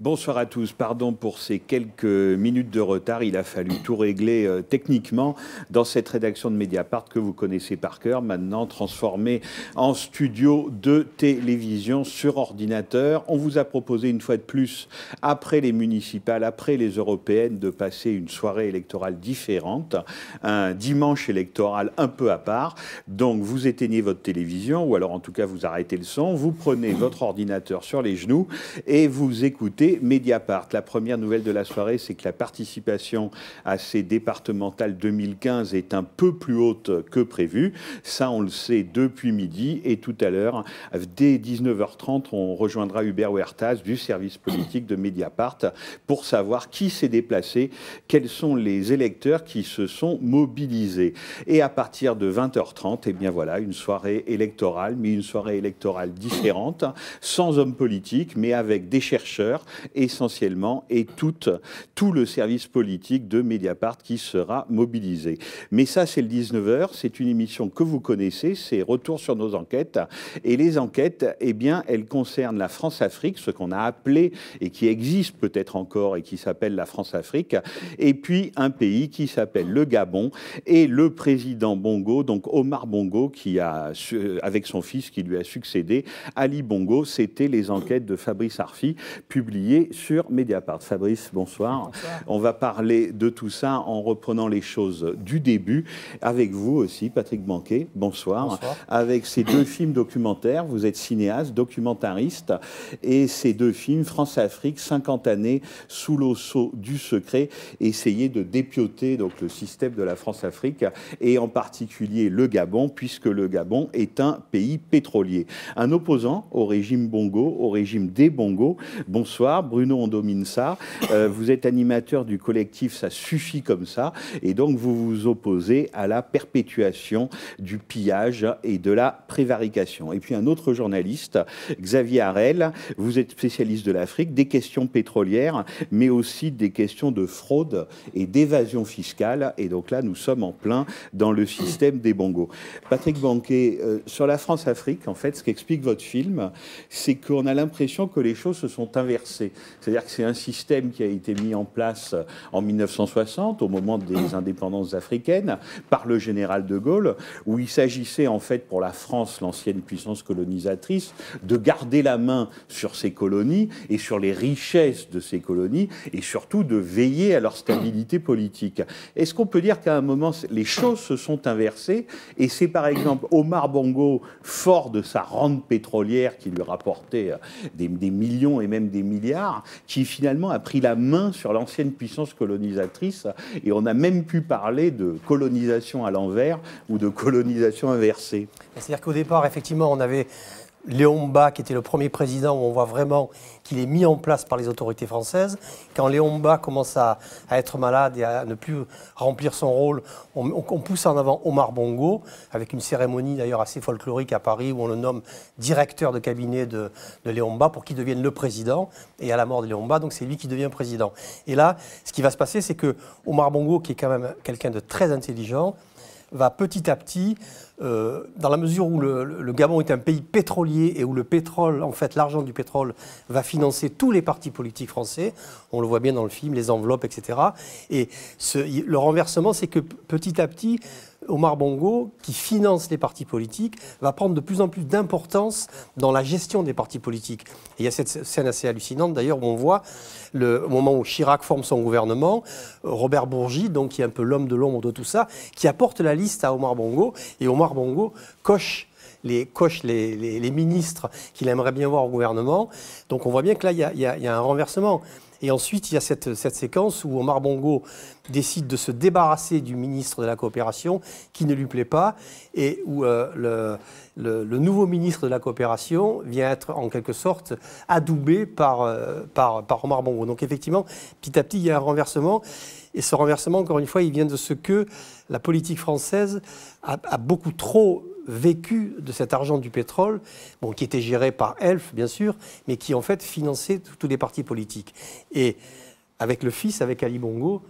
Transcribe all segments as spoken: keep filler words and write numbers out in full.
Bonsoir à tous. Pardon pour ces quelques minutes de retard. Il a fallu tout régler euh, techniquement dans cette rédaction de Mediapart que vous connaissez par cœur, maintenant transformée en studio de télévision sur ordinateur. On vous a proposé une fois de plus, après les municipales, après les européennes, de passer une soirée électorale différente, un dimanche électoral un peu à part. Donc vous éteignez votre télévision, ou alors en tout cas vous arrêtez le son, vous prenez votre ordinateur sur les genoux et vous écoutez Mediapart. La première nouvelle de la soirée, c'est que la participation à ces départementales deux mille quinze est un peu plus haute que prévu. Ça, on le sait depuis midi. Et tout à l'heure, dès dix-neuf heures trente, on rejoindra Hubert Huertas du service politique de Mediapart pour savoir qui s'est déplacé, quels sont les électeurs qui se sont mobilisés. Et à partir de vingt heures trente, eh bien voilà, une soirée électorale, mais une soirée électorale différente, sans hommes politiques, mais avec des chercheurs, essentiellement, et tout, tout le service politique de Mediapart qui sera mobilisé. Mais ça, c'est le dix-neuf heures, c'est une émission que vous connaissez, c'est retour sur nos enquêtes. Et les enquêtes, eh bien, elles concernent la France-Afrique, ce qu'on a appelé, et qui existe peut-être encore, et qui s'appelle la France-Afrique, et puis un pays qui s'appelle le Gabon, et le président Bongo, donc Omar Bongo, qui a, avec son fils qui lui a succédé, Ali Bongo. C'était les enquêtes de Fabrice Arfi, publiées sur Mediapart. Fabrice, bonsoir. bonsoir. On va parler de tout ça en reprenant les choses du début. Avec vous aussi, Patrick Benquet, bonsoir. bonsoir. Avec ces deux films documentaires, vous êtes cinéaste, documentariste, et ces deux films, France-Afrique, cinquante années sous le sceau du secret, essayer de dépioter donc, le système de la France-Afrique, et en particulier le Gabon, puisque le Gabon est un pays pétrolier. Un opposant au régime Bongo, au régime des Bongos. Bonsoir. Bruno Ondo Mintsa, euh, vous êtes animateur du collectif Ça suffit comme ça, et donc vous vous opposez à la perpétuation du pillage et de la prévarication. Et puis un autre journaliste, Xavier Harel, vous êtes spécialiste de l'Afrique, des questions pétrolières, mais aussi des questions de fraude et d'évasion fiscale, et donc là nous sommes en plein dans le système des Bongos. Patrick Benquet, euh, sur la France-Afrique, en fait, ce qu'explique votre film, c'est qu'on a l'impression que les choses se sont inversées. C'est-à-dire que c'est un système qui a été mis en place en mille neuf cent soixante, au moment des indépendances africaines, par le général de Gaulle, où il s'agissait en fait pour la France, l'ancienne puissance colonisatrice, de garder la main sur ses colonies et sur les richesses de ses colonies, et surtout de veiller à leur stabilité politique. Est-ce qu'on peut dire qu'à un moment, les choses se sont inversées, et c'est par exemple Omar Bongo, fort de sa rente pétrolière qui lui rapportait des, des millions et même des milliards, qui finalement a pris la main sur l'ancienne puissance colonisatrice, et on a même pu parler de colonisation à l'envers ou de colonisation inversée. C'est-à-dire qu'au départ, effectivement, on avait Léon Mba qui était le premier président, où on voit vraiment qu'il est mis en place par les autorités françaises. Quand Léon Mba commence à, à être malade et à ne plus remplir son rôle, on, on, on pousse en avant Omar Bongo, avec une cérémonie d'ailleurs assez folklorique à Paris où on le nomme directeur de cabinet de, de Léon Mba pour qu'il devienne le président, et à la mort de Léon Mba, donc c'est lui qui devient président. Et là, ce qui va se passer, c'est que Omar Bongo, qui est quand même quelqu'un de très intelligent, va petit à petit, euh, dans la mesure où le, le Gabon est un pays pétrolier et où le pétrole, en fait, l'argent du pétrole va financer tous les partis politiques français, on le voit bien dans le film, les enveloppes, et cetera. Et ce, le renversement, c'est que petit à petit, Omar Bongo, qui finance les partis politiques, va prendre de plus en plus d'importance dans la gestion des partis politiques. Et il y a cette scène assez hallucinante, d'ailleurs, où on voit, le, au moment où Chirac forme son gouvernement, Robert Bourgi, donc, qui est un peu l'homme de l'ombre de tout ça, qui apporte la liste à Omar Bongo, et Omar Bongo coche les, coche les, les, les ministres qu'il aimerait bien voir au gouvernement. Donc on voit bien que là, il y a, il y a, il y a un renversement. Et ensuite, il y a cette, cette séquence où Omar Bongo décide de se débarrasser du ministre de la Coopération qui ne lui plaît pas, et où euh, le, le, le nouveau ministre de la Coopération vient être en quelque sorte adoubé par, euh, par, par Omar Bongo. Donc effectivement, petit à petit, il y a un renversement. Et ce renversement, encore une fois, il vient de ce que la politique française a, a beaucoup trop vécu de cet argent du pétrole, bon, qui était géré par E L F, bien sûr, mais qui, en fait, finançait tous les partis politiques. Et avec le fils, avec Ali Bongo,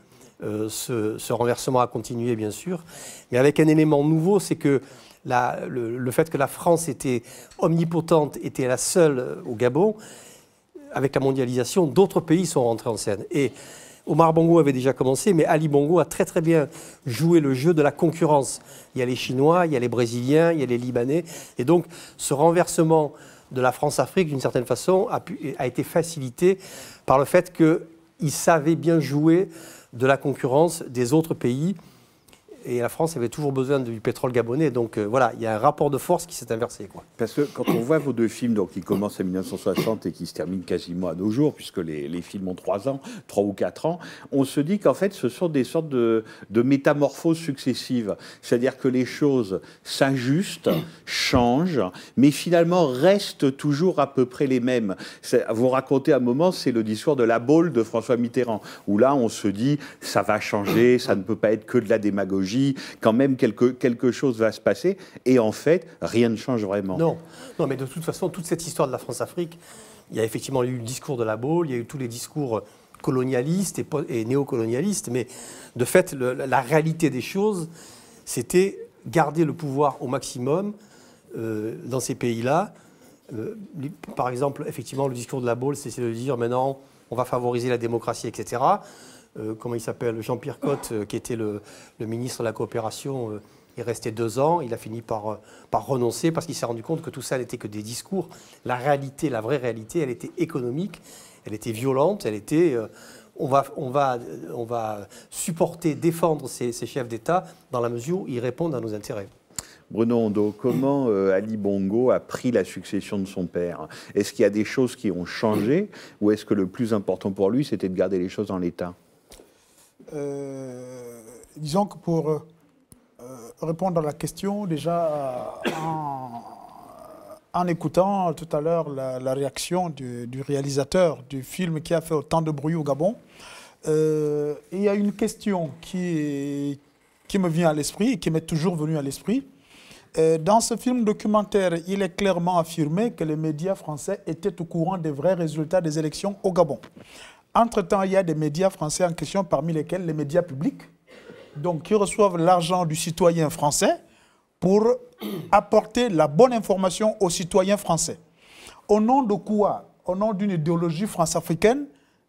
euh, ce, ce renversement a continué, bien sûr, mais avec un élément nouveau, c'est que la, le, le fait que la France était omnipotente, était la seule au Gabon, avec la mondialisation, d'autres pays sont rentrés en scène. Et Omar Bongo avait déjà commencé, mais Ali Bongo a très très bien joué le jeu de la concurrence. Il y a les Chinois, il y a les Brésiliens, il y a les Libanais. Et donc ce renversement de la France-Afrique, d'une certaine façon, a, pu, a été facilité par le fait qu'ils savaient bien jouer de la concurrence des autres pays. Et la France avait toujours besoin du pétrole gabonais. Donc euh, voilà, il y a un rapport de force qui s'est inversé, quoi. Parce que quand on voit vos deux films, donc, qui commencent en mille neuf cent soixante et qui se terminent quasiment à nos jours, puisque les, les films ont trois ans, trois ou quatre ans, on se dit qu'en fait, ce sont des sortes de, de métamorphoses successives. C'est-à-dire que les choses s'ajustent, changent, mais finalement restent toujours à peu près les mêmes. Vous racontez à un moment, c'est le discours de la Baule de François Mitterrand, où là, on se dit, ça va changer, ça ne peut pas être que de la démagogie. Quand même, quelque, quelque chose va se passer. Et en fait, rien ne change vraiment. Non, non, mais de toute façon, toute cette histoire de la France-Afrique, il y a effectivement eu le discours de la Baule, il y a eu tous les discours colonialistes et, et néocolonialistes, mais de fait, le, la réalité des choses, c'était garder le pouvoir au maximum euh, dans ces pays-là. Euh, par exemple, effectivement, le discours de la Baule, c'est de dire maintenant, on va favoriser la démocratie, et cetera Euh, comment il s'appelle, Jean-Pierre Cotte, euh, qui était le, le ministre de la Coopération, euh, est resté deux ans. Il a fini par, euh, par renoncer parce qu'il s'est rendu compte que tout ça n'était que des discours. La réalité, la vraie réalité, elle était économique, elle était violente, elle était... Euh, on, va, on, va, on va supporter, défendre ces, ces chefs d'État dans la mesure où ils répondent à nos intérêts. Bruno Ondo, comment euh, Ali Bongo a pris la succession de son père? Est-ce qu'il y a des choses qui ont changé ou est-ce que le plus important pour lui, c'était de garder les choses en l'état? Euh, disons que pour euh, répondre à la question, déjà en, en écoutant tout à l'heure la, la réaction du, du réalisateur du film qui a fait autant de bruit au Gabon, euh, il y a une question qui, qui me vient à l'esprit et qui m'est toujours venue à l'esprit. Euh, dans ce film documentaire, il est clairement affirmé que les médias français étaient au courant des vrais résultats des élections au Gabon. Entre-temps, il y a des médias français en question, parmi lesquels les médias publics, donc qui reçoivent l'argent du citoyen français pour apporter la bonne information aux citoyens français. Au nom de quoi? Au nom d'une idéologie france-africaine,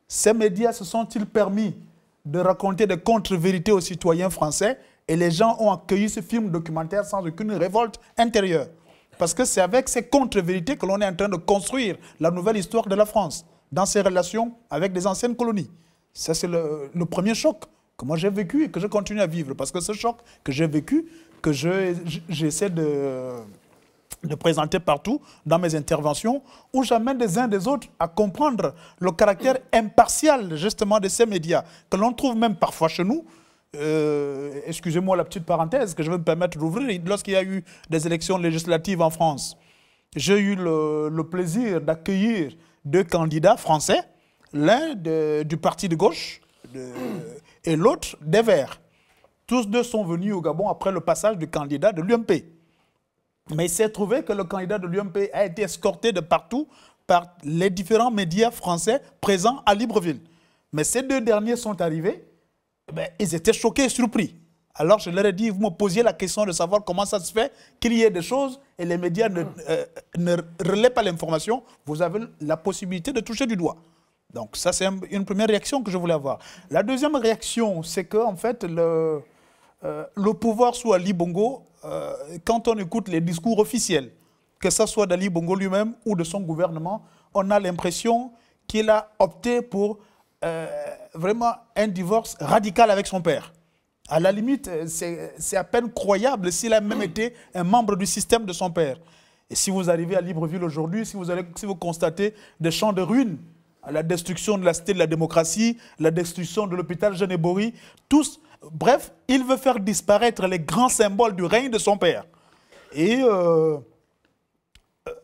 ces médias se sont-ils permis de raconter des contre-vérités aux citoyens français? Et les gens ont accueilli ce film documentaire sans aucune révolte intérieure. Parce que c'est avec ces contre-vérités que l'on est en train de construire la nouvelle histoire de la France, dans ses relations avec des anciennes colonies. Ça, c'est le, le premier choc que moi j'ai vécu et que je continue à vivre. Parce que ce choc que j'ai vécu, que j'essaie je, de, de présenter partout dans mes interventions, où j'amène des uns des autres à comprendre le caractère impartial, justement, de ces médias, que l'on trouve même parfois chez nous. Euh, excusez-moi la petite parenthèse que je vais me permettre d'ouvrir. Lorsqu'il y a eu des élections législatives en France, j'ai eu le, le plaisir d'accueillir deux candidats français, l'un du parti de gauche de, et l'autre des Verts. Tous deux sont venus au Gabon après le passage du candidat de l'U M P. Mais il s'est trouvé que le candidat de l'U M P a été escorté de partout par les différents médias français présents à Libreville. Mais ces deux derniers sont arrivés, eh bien, ils étaient choqués et surpris. Alors je leur ai dit, vous me posiez la question de savoir comment ça se fait qu'il y ait des choses et les médias ne, euh, ne relaient pas l'information, vous avez la possibilité de toucher du doigt. Donc ça, c'est une première réaction que je voulais avoir. La deuxième réaction, c'est que en fait, le, euh, le pouvoir sous Ali Bongo, euh, quand on écoute les discours officiels, que ce soit d'Ali Bongo lui-même ou de son gouvernement, on a l'impression qu'il a opté pour euh, vraiment un divorce radical avec son père. À la limite, c'est à peine croyable s'il a même été un membre du système de son père. Et si vous arrivez à Libreville aujourd'hui, si, si vous constatez des champs de ruines, la destruction de la cité de la démocratie, la destruction de l'hôpital Jean-Bory, tous, bref, il veut faire disparaître les grands symboles du règne de son père. Et euh,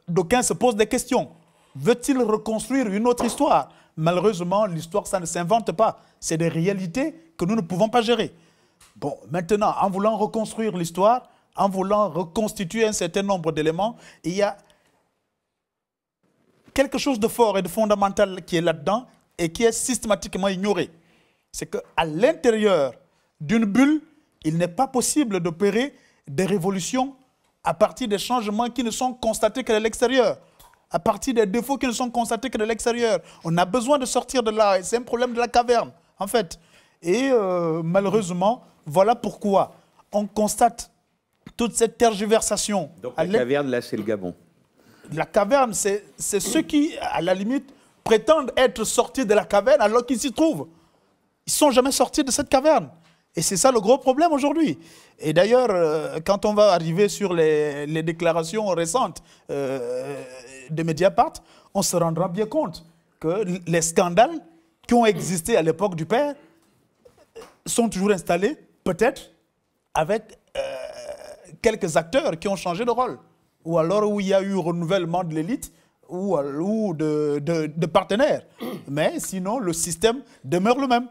d'aucuns se posent des questions. Veut-il reconstruire une autre histoire? Malheureusement, l'histoire, ça ne s'invente pas. C'est des réalités que nous ne pouvons pas gérer. Bon, maintenant, en voulant reconstruire l'histoire, en voulant reconstituer un certain nombre d'éléments, il y a quelque chose de fort et de fondamental qui est là-dedans et qui est systématiquement ignoré. C'est qu'à l'intérieur d'une bulle, il n'est pas possible d'opérer des révolutions à partir des changements qui ne sont constatés qu'à l'extérieur. à partir des défauts qui ne sont constatés que de l'extérieur. On a besoin de sortir de là. C'est un problème de la caverne, en fait. Et euh, malheureusement, voilà pourquoi on constate toute cette tergiversation. Donc la caverne, là, c'est le Gabon. La caverne, c'est ceux qui, à la limite, prétendent être sortis de la caverne alors qu'ils s'y trouvent. Ils ne sont jamais sortis de cette caverne. Et c'est ça le gros problème aujourd'hui. Et d'ailleurs, euh, quand on va arriver sur les, les déclarations récentes euh, de Mediapart, on se rendra bien compte que les scandales qui ont existé à l'époque du père sont toujours installés, peut-être, avec euh, quelques acteurs qui ont changé de rôle. Ou alors où il y a eu renouvellement de l'élite ou, ou de, de, de partenaires. Mais sinon, le système demeure le même.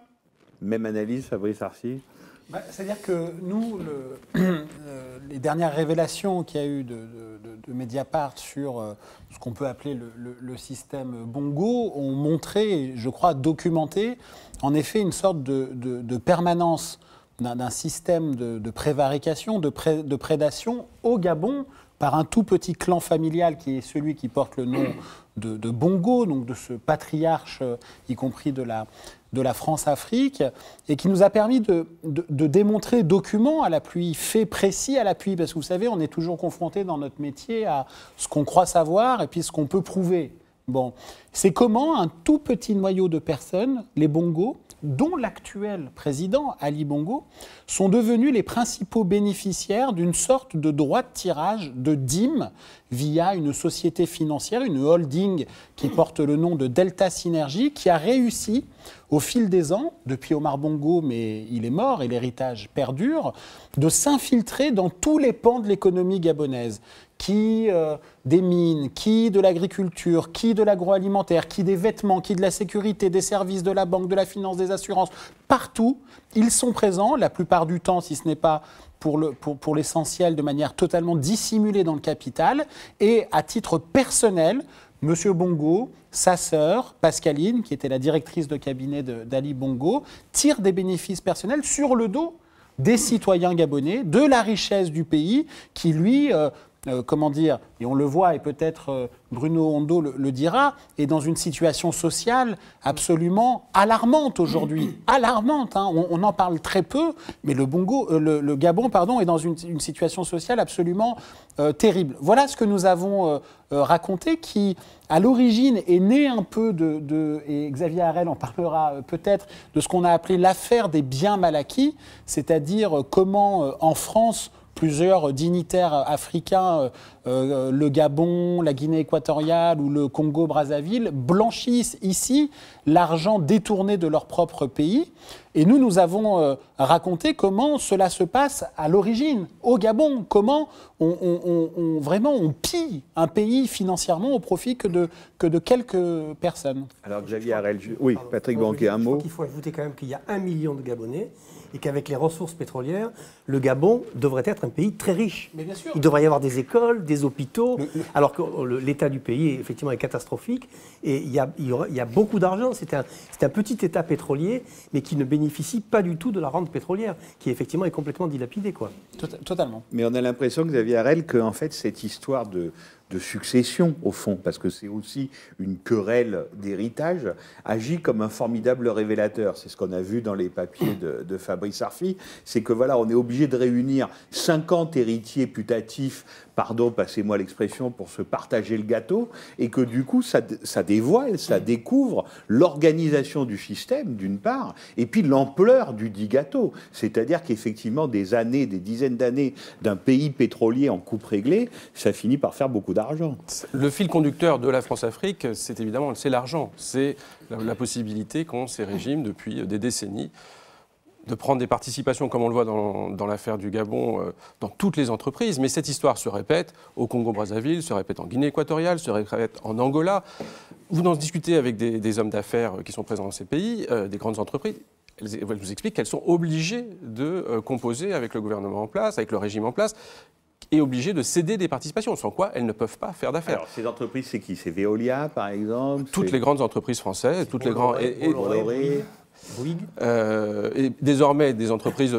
Même analyse, Fabrice Arfi. Bah, c'est-à-dire que nous, le, euh, les dernières révélations qu'il y a eu de, de, de Mediapart sur euh, ce qu'on peut appeler le, le, le système Bongo ont montré, je crois, documenté, en effet, une sorte de, de, de permanence d'un système de, de prévarication, de, pré, de prédation au Gabon, par un tout petit clan familial qui est celui qui porte le nom de, de Bongo, donc de ce patriarche, y compris de la, de la France-Afrique, et qui nous a permis de, de, de démontrer documents à l'appui, faits précis à l'appui, parce que vous savez, on est toujours confronté dans notre métier à ce qu'on croit savoir et puis ce qu'on peut prouver. Bon, c'est comment un tout petit noyau de personnes, les Bongos, dont l'actuel président, Ali Bongo, sont devenus les principaux bénéficiaires d'une sorte de droit de tirage de dîmes via une société financière, une holding qui porte le nom de Delta Synergie, qui a réussi au fil des ans, depuis Omar Bongo, mais il est mort et l'héritage perdure, de s'infiltrer dans tous les pans de l'économie gabonaise. Qui euh, des mines, qui de l'agriculture, qui de l'agroalimentaire, qui des vêtements, qui de la sécurité, des services, de la banque, de la finance, des assurances. Partout, ils sont présents, la plupart du temps, si ce n'est pas pour le, pour, pour l'essentiel, de manière totalement dissimulée dans le capital. Et à titre personnel, M. Bongo, sa sœur, Pascaline, qui était la directrice de cabinet d'Ali Bongo, tire des bénéfices personnels sur le dos des citoyens gabonais, de la richesse du pays, qui lui... Euh, Euh, comment dire, et on le voit, et peut-être euh, Bruno Ondo le, le dira, est dans une situation sociale absolument alarmante aujourd'hui. Alarmante, hein. on, on en parle très peu, mais le, Bongo, euh, le, le Gabon pardon, est dans une, une situation sociale absolument euh, terrible. Voilà ce que nous avons euh, euh, raconté, qui à l'origine est né un peu de, de et Xavier Harel en parlera euh, peut-être, de ce qu'on a appelé l'affaire des biens mal acquis, c'est-à-dire euh, comment euh, en France, plusieurs dignitaires africains, euh, le Gabon, la Guinée-Équatoriale ou le Congo-Brazzaville, blanchissent ici l'argent détourné de leur propre pays. Et nous, nous avons euh, raconté comment cela se passe à l'origine, au Gabon, comment on, on, on, on, vraiment on pille un pays financièrement au profit que de, que de quelques personnes. Alors Xavier Harel, oui, pardon, Patrick Benquet, un mot. Je crois qu'il faut ajouter quand même qu'il y a un million de Gabonais et qu'avec les ressources pétrolières, le Gabon devrait être un pays très riche. Mais bien sûr. Il devrait y avoir des écoles, des hôpitaux, mais, alors que l'état du pays, effectivement, est catastrophique. Et il y a, il y aura, il y a beaucoup d'argent. C'est un, c'est un petit état pétrolier, mais qui ne bénéficie pas du tout de la rente pétrolière, qui, effectivement, est complètement dilapidée, quoi. Totalement. Mais on a l'impression, Xavier Harel, qu'en fait, cette histoire de... de succession, au fond, parce que c'est aussi une querelle d'héritage, agit comme un formidable révélateur. C'est ce qu'on a vu dans les papiers de, de Fabrice Arfi. C'est que, voilà, on est obligé de réunir cinquante héritiers putatifs, pardon, passez-moi l'expression, pour se partager le gâteau, et que, du coup, ça, ça dévoile, ça découvre l'organisation du système, d'une part, et puis l'ampleur du dit gâteau. C'est-à-dire qu'effectivement, des années, des dizaines d'années d'un pays pétrolier en coupe réglée, ça finit par faire beaucoup d'argent. Le fil conducteur de la France-Afrique, c'est évidemment c'est l'argent. C'est la, la possibilité qu'ont ces régimes, depuis des décennies, de prendre des participations, comme on le voit dans, dans l'affaire du Gabon, euh, dans toutes les entreprises. Mais cette histoire se répète au Congo-Brazzaville, se répète en Guinée-Équatoriale, se répète en Angola. Vous en discutez avec des, des hommes d'affaires qui sont présents dans ces pays, euh, des grandes entreprises. Elles vous expliquent qu'elles sont obligées de euh, composer avec le gouvernement en place, avec le régime en place, et obligées de céder des participations, sans quoi elles ne peuvent pas faire d'affaires. Alors, ces entreprises, c'est qui? C'est Veolia, par exemple? Toutes les grandes entreprises françaises, toutes Bolloré, les grandes... Bolloré, et, et, Bolloré, Bolloré. Euh, et désormais, des entreprises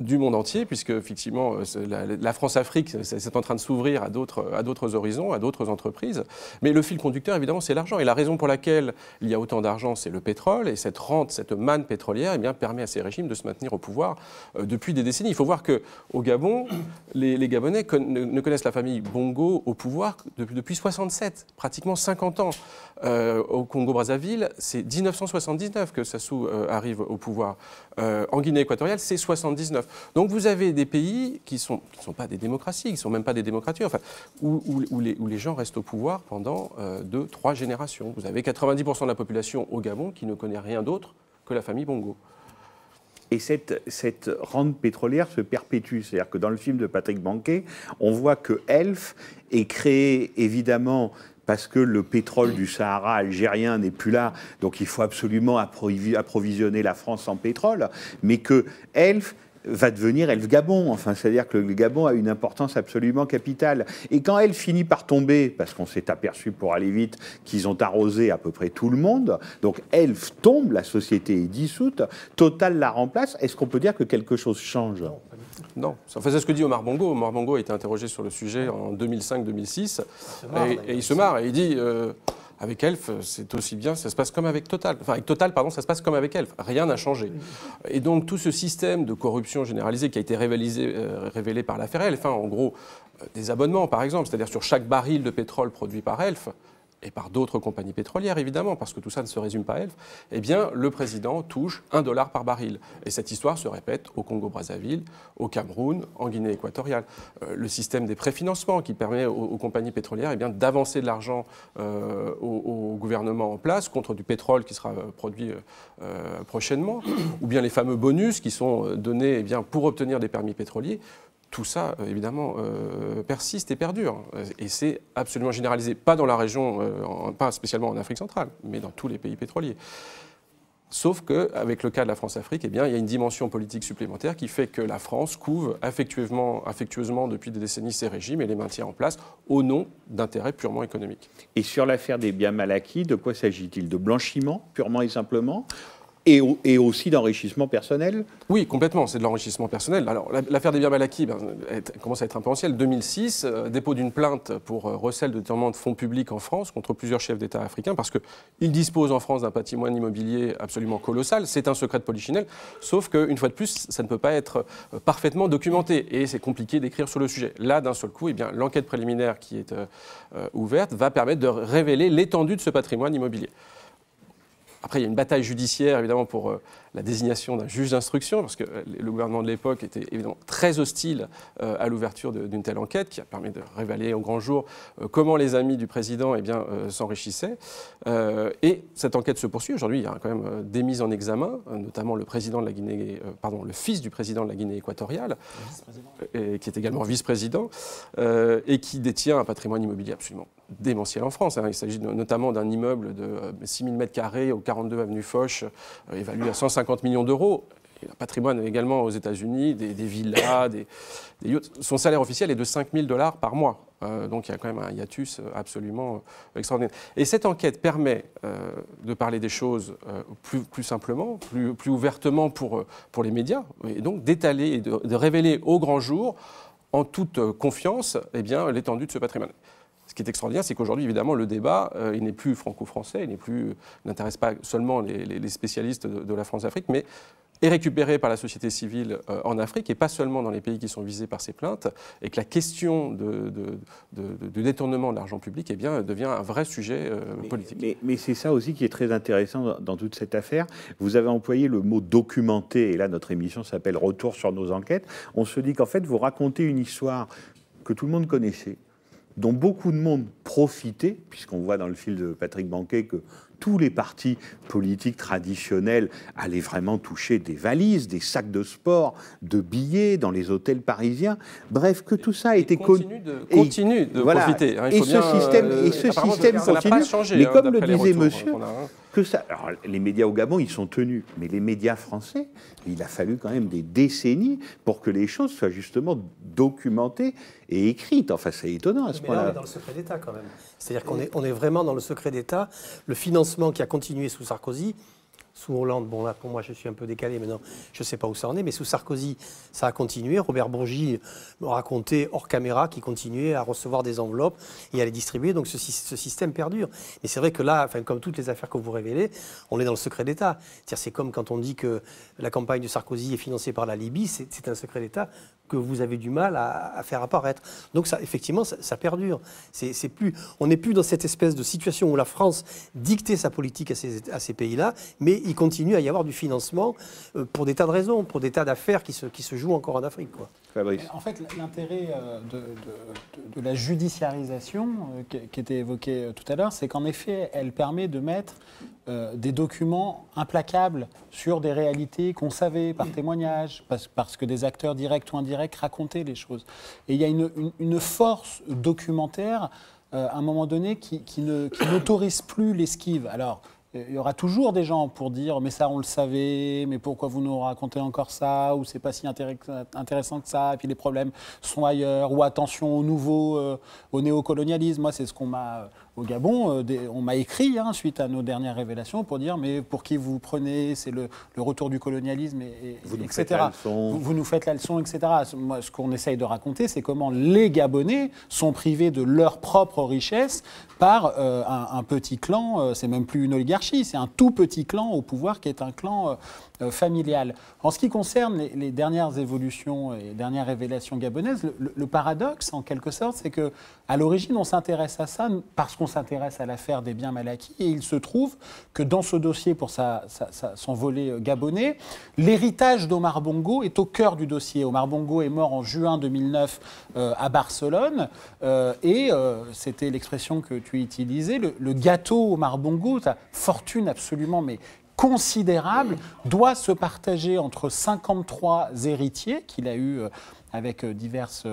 du monde entier, puisque effectivement la, la France-Afrique, c'est en train de s'ouvrir à d'autres à d'autres horizons, à d'autres entreprises. Mais le fil conducteur, évidemment, c'est l'argent. Et la raison pour laquelle il y a autant d'argent, c'est le pétrole. Et cette rente, cette manne pétrolière, eh bien, permet à ces régimes de se maintenir au pouvoir euh, depuis des décennies. Il faut voir qu'au Gabon, les, les Gabonais con, ne connaissent la famille Bongo au pouvoir depuis, depuis soixante-sept, pratiquement cinquante ans. Euh, au Congo-Brazzaville, c'est mille neuf cent soixante-dix-neuf que Sassou euh, arrive au pouvoir. Euh, en Guinée-Équatoriale, c'est soixante-dix-neuf. Donc vous avez des pays qui ne sont, qui sont pas des démocraties, qui ne sont même pas des démocratures, enfin, où, où, où, les, où les gens restent au pouvoir pendant euh, deux, trois générations. Vous avez quatre-vingt-dix pour cent de la population au Gabon qui ne connaît rien d'autre que la famille Bongo. Et cette, cette rente pétrolière se perpétue. C'est-à-dire que dans le film de Patrick Benquet, on voit que E L F est créé évidemment... parce que le pétrole du Sahara algérien n'est plus là, donc il faut absolument approvisionner la France en pétrole, mais que E L F va devenir E L F Gabon, enfin, c'est-à-dire que le Gabon a une importance absolument capitale. Et quand E L F finit par tomber, parce qu'on s'est aperçu, pour aller vite, qu'ils ont arrosé à peu près tout le monde, donc E L F tombe, la société est dissoute, Total la remplace, est-ce qu'on peut dire que quelque chose change ? Non. Enfin, c'est ce que dit Omar Bongo. Omar Bongo a été interrogé sur le sujet en deux mille cinq deux mille six. Et, et il se marre et il dit euh, avec E L F, c'est aussi bien, ça se passe comme avec Total. Enfin, avec Total, pardon, ça se passe comme avec E L F. Rien n'a changé. Et donc, tout ce système de corruption généralisée qui a été révélé, euh, révélé par l'affaire E L F, hein, en gros, euh, des abonnements, par exemple, c'est-à-dire sur chaque baril de pétrole produit par E L F, et par d'autres compagnies pétrolières, évidemment, parce que tout ça ne se résume pas à E L F, eh bien, le président touche un dollar par baril. Et cette histoire se répète au Congo-Brazzaville, au Cameroun, en Guinée-Équatoriale. Euh, le système des préfinancements qui permet aux, aux compagnies pétrolières eh bien, d'avancer de l'argent euh, au, au gouvernement en place contre du pétrole qui sera produit euh, prochainement, ou bien les fameux bonus qui sont donnés eh bien, pour obtenir des permis pétroliers. Tout ça, évidemment, euh, persiste et perdure. Et c'est absolument généralisé, pas dans la région, euh, en, pas spécialement en Afrique centrale, mais dans tous les pays pétroliers. Sauf qu'avec le cas de la France-Afrique, eh bien, il y a une dimension politique supplémentaire qui fait que la France couve affectueusement, affectueusement depuis des décennies ces régimes et les maintient en place au nom d'intérêts purement économiques. Et sur l'affaire des biens mal acquis, de quoi s'agit-il? De blanchiment, purement et simplement? Et, et aussi d'enrichissement personnel? Oui, complètement, c'est de l'enrichissement personnel. Alors, l'affaire des biens mal acquis ben, commence à être un peu ancienne. deux mille six, euh, dépôt d'une plainte pour euh, recel de détournement de fonds publics en France contre plusieurs chefs d'État africains, parce qu'ils disposent en France d'un patrimoine immobilier absolument colossal. C'est un secret de polichinelle, sauf qu'une fois de plus, ça ne peut pas être euh, parfaitement documenté, et c'est compliqué d'écrire sur le sujet. Là, d'un seul coup, eh bien, l'enquête préliminaire qui est euh, euh, ouverte va permettre de révéler l'étendue de ce patrimoine immobilier. Après, il y a une bataille judiciaire, évidemment, pour euh, la désignation d'un juge d'instruction, parce que euh, le gouvernement de l'époque était évidemment très hostile euh, à l'ouverture d'une telle enquête, qui a permis de révéler au grand jour euh, comment les amis du président eh bien, euh, s'enrichissaient. Euh, et cette enquête se poursuit. Aujourd'hui, il y a quand même euh, des mises en examen, euh, notamment le, président de la Guinée, euh, pardon, le fils du président de la Guinée-Équatoriale, euh, qui est également vice-président, euh, et qui détient un patrimoine immobilier absolument démentiel en France. Hein. Il s'agit notamment d'un immeuble de euh, six mille mètres carrés au quarante-deux avenue Foch, euh, évalué à cent cinquante millions d'euros. Et un patrimoine également aux États-Unis, des, des villas, des, des yachts. Son salaire officiel est de cinq mille dollars par mois. Euh, donc il y a quand même un hiatus absolument extraordinaire. Et cette enquête permet euh, de parler des choses euh, plus, plus simplement, plus, plus ouvertement pour, pour les médias, et donc d'étaler et de, de révéler au grand jour, en toute confiance, eh bien, l'étendue de ce patrimoine. Ce qui est extraordinaire, c'est qu'aujourd'hui, évidemment, le débat, euh, il n'est plus franco-français, il n'est plus, n'intéresse pas seulement les, les, les spécialistes de, de la France-Afrique, mais est récupéré par la société civile euh, en Afrique, et pas seulement dans les pays qui sont visés par ces plaintes, et que la question de, de, de, de détournement de l'argent public, eh bien, devient un vrai sujet euh, mais, politique. Mais, mais c'est ça aussi qui est très intéressant dans, dans toute cette affaire. Vous avez employé le mot « documenté », et là, notre émission s'appelle « Retour sur nos enquêtes ». On se dit qu'en fait, vous racontez une histoire que tout le monde connaissait, dont beaucoup de monde profitait, puisqu'on voit dans le film de Patrick Benquet que tous les partis politiques traditionnels allaient vraiment toucher des valises, des sacs de sport, de billets dans les hôtels parisiens. Bref, que tout ça était connu. Continue de profiter. Et ce système, et ce système continue. Mais comme le disait monsieur, que ça. Alors, les médias au Gabon, ils sont tenus, mais les médias français, il a fallu quand même des décennies pour que les choses soient justement documentées et écrites. Enfin, c'est étonnant à ce point-là. Mais là, on est dans le secret d'État quand même. C'est-à-dire qu'on est, on est vraiment dans le secret d'État. Le financement qui a continué sous Sarkozy, sous Hollande, bon là pour moi je suis un peu décalé maintenant, je ne sais pas où ça en est, mais sous Sarkozy ça a continué. Robert Bourgi me racontait hors caméra qu'il continuait à recevoir des enveloppes et à les distribuer, donc ce, ce système perdure. Et c'est vrai que là, enfin, comme toutes les affaires que vous révélez, on est dans le secret d'État. C'est comme quand on dit que la campagne de Sarkozy est financée par la Libye, c'est un secret d'État que vous avez du mal à, à faire apparaître. Donc ça, effectivement, ça, ça perdure. C'est, c'est plus, on n'est plus dans cette espèce de situation où la France dictait sa politique à ces, à ces pays-là, mais il continue à y avoir du financement pour des tas de raisons, pour des tas d'affaires qui se, qui se jouent encore en Afrique, quoi. Fabrice. En fait, l'intérêt de, de, de la judiciarisation qui était évoquée tout à l'heure, c'est qu'en effet, elle permet de mettre euh, des documents implacables sur des réalités qu'on savait par témoignage, parce, parce que des acteurs directs ou indirects racontaient les choses. Et il y a une, une, une force documentaire, euh, à un moment donné, qui, qui ne, qui n'autorise plus l'esquive. Alors, il y aura toujours des gens pour dire « mais ça, on le savait, mais pourquoi vous nous racontez encore ça ?» ou « c'est pas si intéressant que ça, et puis les problèmes sont ailleurs » ou « attention au nouveau, euh, au néocolonialisme ». Moi, c'est ce qu'on m'a, au Gabon, euh, des, on m'a écrit hein, suite à nos dernières révélations pour dire « mais pour qui vous prenez, c'est le, le retour du colonialisme, et, et, vous nous et cetera » vous, vous nous faites la leçon, et cetera. Moi, ce qu'on essaye de raconter, c'est comment les Gabonais sont privés de leur propre richesse par euh, un, un petit clan, euh, c'est même plus une oligarchie, c'est un tout petit clan au pouvoir qui est un clan euh, familial. En ce qui concerne les, les dernières évolutions et les dernières révélations gabonaises, le, le paradoxe, en quelque sorte, c'est qu'à l'origine, on s'intéresse à ça parce qu'on s'intéresse à l'affaire des biens mal acquis. Et il se trouve que dans ce dossier, pour sa, sa, sa, son volet gabonais, l'héritage d'Omar Bongo est au cœur du dossier. Omar Bongo est mort en juin deux mille neuf euh, à Barcelone. Euh, et euh, c'était l'expression que tu utilisais, le, le gâteau Omar Bongo, ça, fortune absolument, mais considérable, doit se partager entre cinquante-trois héritiers qu'il a eus avec diverses